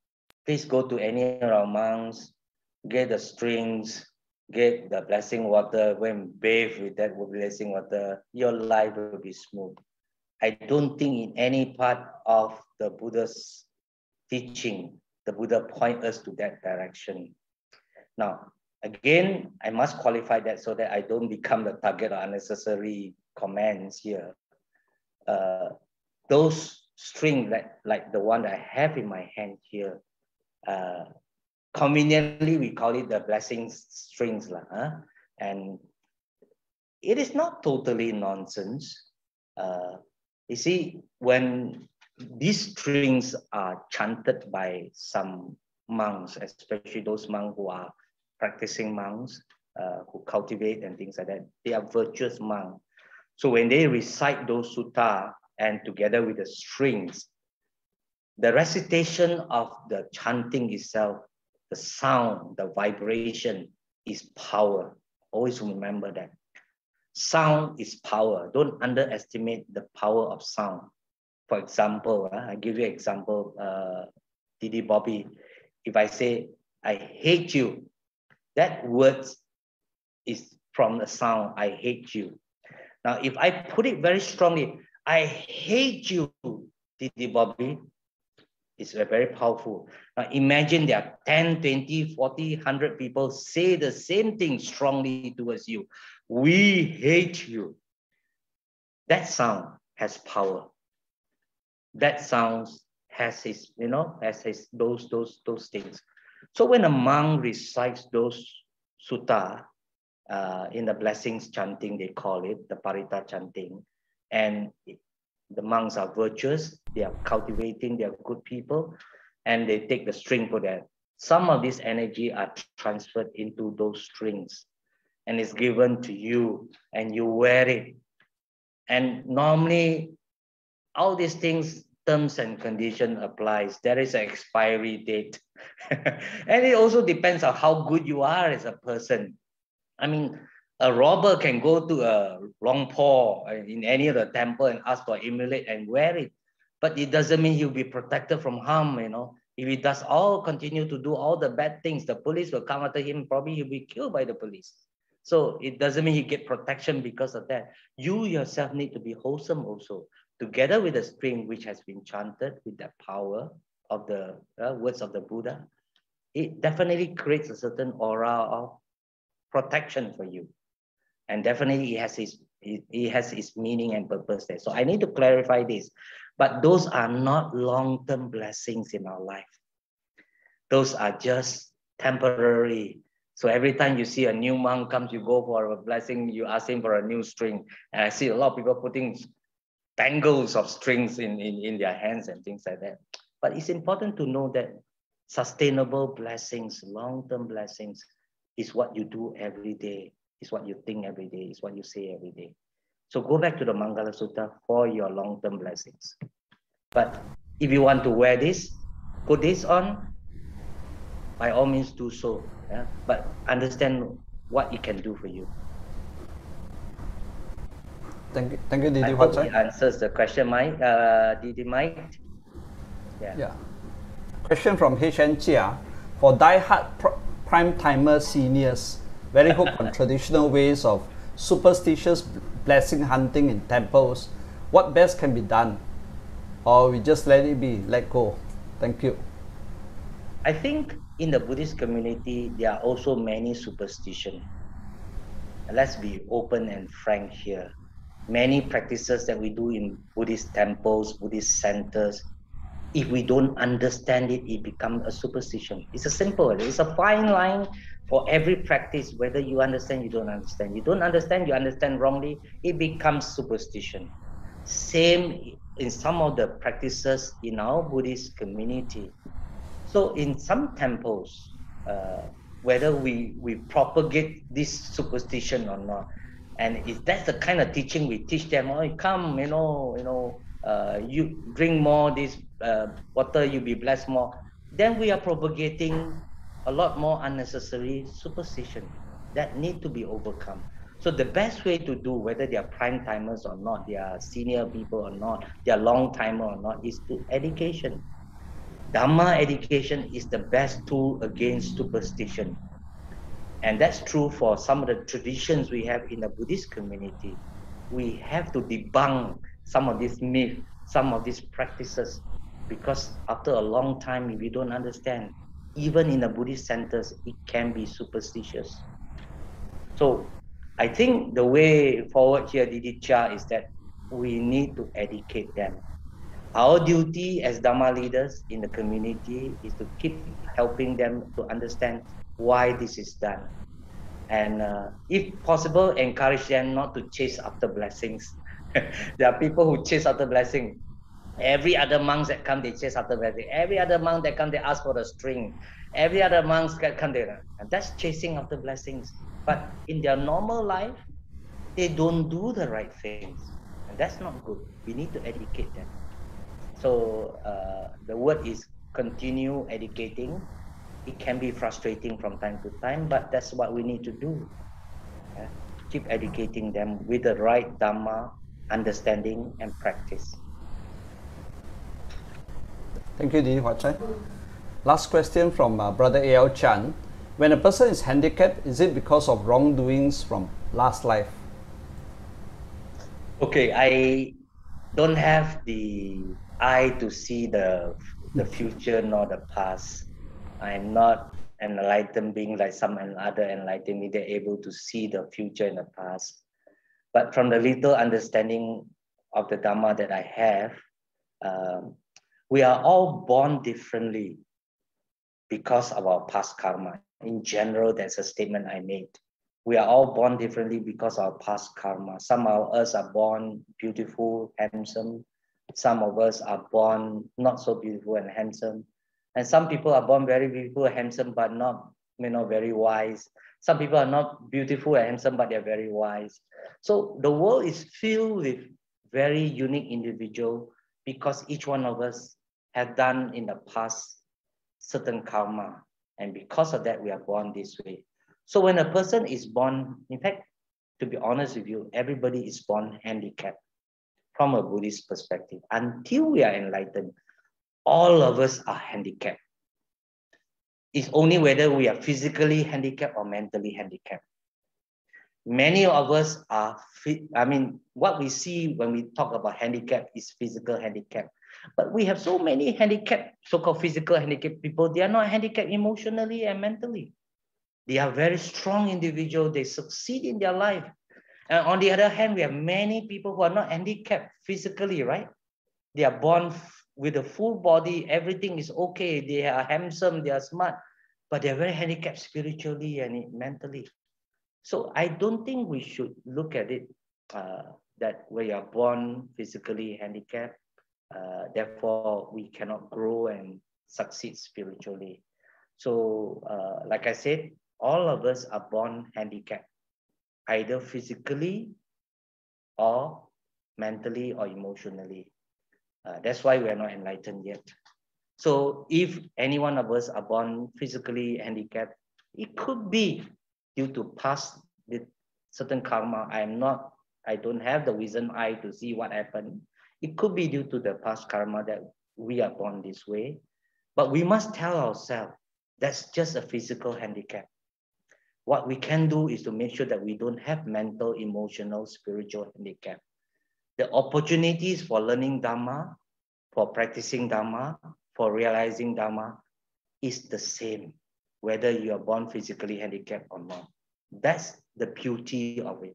please go to any of our monks, get the strings, get the blessing water, go and bathe with that blessing water, your life will be smooth. I don't think in any part of the Buddha's teaching, the Buddha point us to that direction. Now, again, I must qualify that so that I don't become the target of unnecessary comments here. Uh, Those strings, like, like the one that I have in my hand here, uh, conveniently we call it the blessing strings. Huh? And it is not totally nonsense. Uh, you see, when these strings are chanted by some monks, especially those monks who are practicing monks, uh, who cultivate and things like that, they are virtuous monks. So when they recite those sutta and together with the strings, the recitation of the chanting itself, the sound, the vibration is power. Always remember that. Sound is power. Don't underestimate the power of sound. For example, uh, I give you an example, uh, Didi Bobby. If I say, I hate you, that word is from the sound, I hate you. Now, if I put it very strongly, I hate you, Didi Bobby, it's very powerful. Now, imagine there are ten, twenty, forty, one hundred people say the same thing strongly towards you. We hate you. That sound has power. That sound has his, you know, has his, those, those, those things. So when a monk recites those sutta, uh, in the blessings chanting, they call it the parita chanting, and it, the monks are virtuous, they are cultivating, they are good people, and they take the string for that. Some of this energy are transferred into those strings, and it's given to you, and you wear it. And normally, all these things, terms and condition applies. There is an expiry date. And it also depends on how good you are as a person. I mean, a robber can go to a Rongpo in any of the temple and ask for amulet and wear it. But it doesn't mean he'll be protected from harm, you know. If he does all, continue to do all the bad things, the police will come after him, probably he'll be killed by the police. So it doesn't mean he get protection because of that. You yourself need to be wholesome also. Together with the string which has been chanted with the power of the uh, words of the Buddha, it definitely creates a certain aura of protection for you. And definitely it has its, it, it has its meaning and purpose there. So I need to clarify this, but those are not long-term blessings in our life. Those are just temporary. So every time you see a new monk comes, you go for a blessing, you ask him for a new string. And I see a lot of people putting tangles of strings in, in, in their hands and things like that. But it's important to know that sustainable blessings, long-term blessings, is what you do every day, is what you think every day, is what you say every day. So go back to the Mangala Sutta for your long-term blessings. But if you want to wear this, put this on, by all means do so. Yeah? But understand what it can do for you. Thank you, thank you, Didi Huat Chye. I hope he answers the question, Mike. Uh, Didi Mike. Yeah. yeah. Question from H N. Chia. For die-hard pr prime-timer seniors, very hooked on traditional ways of superstitious blessing hunting in temples, what best can be done? Or we just let it be, let go? Thank you. I think in the Buddhist community, there are also many superstitions. Let's be open and frank here. Many practices that we do in Buddhist temples, Buddhist centers, if we don't understand it, it becomes a superstition. It's a simple, it's a fine line for every practice, whether you understand, you don't understand. You don't understand, you understand wrongly, it becomes superstition. Same in some of the practices in our Buddhist community. So in some temples, uh, whether we, we propagate this superstition or not, and if that's the kind of teaching we teach them, oh, come, you know, you know, uh, you drink more this uh, water, you'll be blessed more. Then we are propagating a lot more unnecessary superstition that need to be overcome. So the best way to do, whether they are prime timers or not, they are senior people or not, they are long timer or not, is to education. Dhamma education is the best tool against superstition. And that's true for some of the traditions we have in the Buddhist community. We have to debunk some of these myths, some of these practices, because after a long time, if you don't understand, even in the Buddhist centers, it can be superstitious. So I think the way forward here, Didi Chia, is that we need to educate them. Our duty as Dhamma leaders in the community is to keep helping them to understand why this is done. And uh, if possible, encourage them not to chase after blessings. There are people who chase after blessings. Every other monks that come, they chase after blessings. Every other monk that come, they ask for the string. Every other monks that come, they, that's chasing after blessings. But in their normal life, they don't do the right things. And that's not good. We need to educate them. So uh, the word is continue educating. It can be frustrating from time to time, but that's what we need to do. Yeah? Keep educating them with the right Dhamma, understanding and practice. Thank you, Didi Huat Chye. Last question from uh, Brother A L Chan. When a person is handicapped, is it because of wrongdoings from last life? Okay, I don't have the eye to see the, the future nor the past. I'm not an enlightened being like some other enlightened being. They're able to see the future and the past. But from the little understanding of the Dhamma that I have, um, we are all born differently because of our past karma. In general, that's a statement I made. We are all born differently because of our past karma. Some of us are born beautiful, handsome. Some of us are born not so beautiful and handsome. And some people are born very beautiful and handsome, but not, you know, very wise. Some people are not beautiful and handsome, but they're very wise. So the world is filled with very unique individuals because each one of us have done in the past certain karma. And because of that, we are born this way. So when a person is born, in fact, to be honest with you, everybody is born handicapped from a Buddhist perspective. Until we are enlightened, all of us are handicapped. It's only whether we are physically handicapped or mentally handicapped. Many of us are, I mean, what we see when we talk about handicap is physical handicap. But we have so many handicapped, so-called physical handicapped people. They are not handicapped emotionally and mentally. They are very strong individuals. They succeed in their life. And on the other hand, we have many people who are not handicapped physically, right? They are born with a full body, everything is okay. They are handsome, they are smart, but they're very handicapped spiritually and mentally. So I don't think we should look at it uh, that we are born physically handicapped. Uh, therefore, we cannot grow and succeed spiritually. So uh, like I said, all of us are born handicapped, either physically or mentally or emotionally. Uh, that's why we are not enlightened yet. So if any one of us are born physically handicapped, it could be due to past with certain karma. I am not, I don't have the wisdom eye to see what happened. It could be due to the past karma that we are born this way. But we must tell ourselves, that's just a physical handicap. What we can do is to make sure that we don't have mental, emotional, spiritual handicap. The opportunities for learning Dhamma, for practicing Dhamma, for realizing Dhamma is the same, whether you are born physically handicapped or not. That's the beauty of it.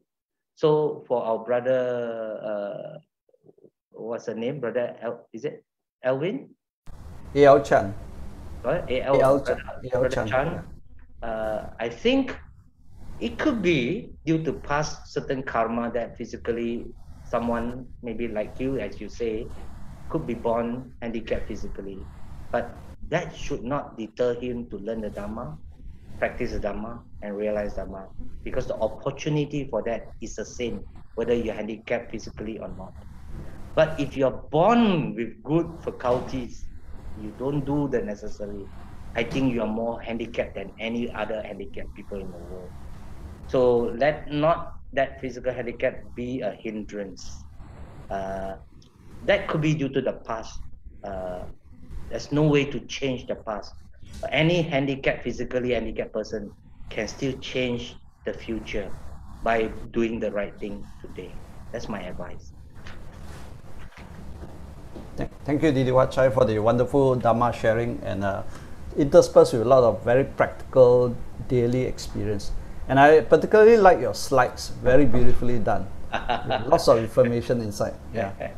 So for our brother, uh, what's the name, brother? El, is it Elvin? A L. Chan. What? A L. Chan. Brother Chan. Chan. Uh, I think it could be due to past certain karma that physically someone maybe like you, as you say, could be born handicapped physically. But that should not deter him to learn the Dhamma, practice the Dhamma, and realize Dhamma. Because the opportunity for that is the same, whether you're handicapped physically or not. But if you're born with good faculties, you don't do the necessary, I think you are more handicapped than any other handicapped people in the world. So let not that physical handicap be a hindrance. Uh, that could be due to the past. Uh, there's no way to change the past. Any handicapped, physically handicapped person can still change the future by doing the right thing today. That's my advice. Thank you, Didi Huat Chye, for the wonderful Dhamma sharing and uh, interspersed with a lot of very practical daily experience. And I particularly like your slides, very beautifully done. Lots of information inside. Yeah.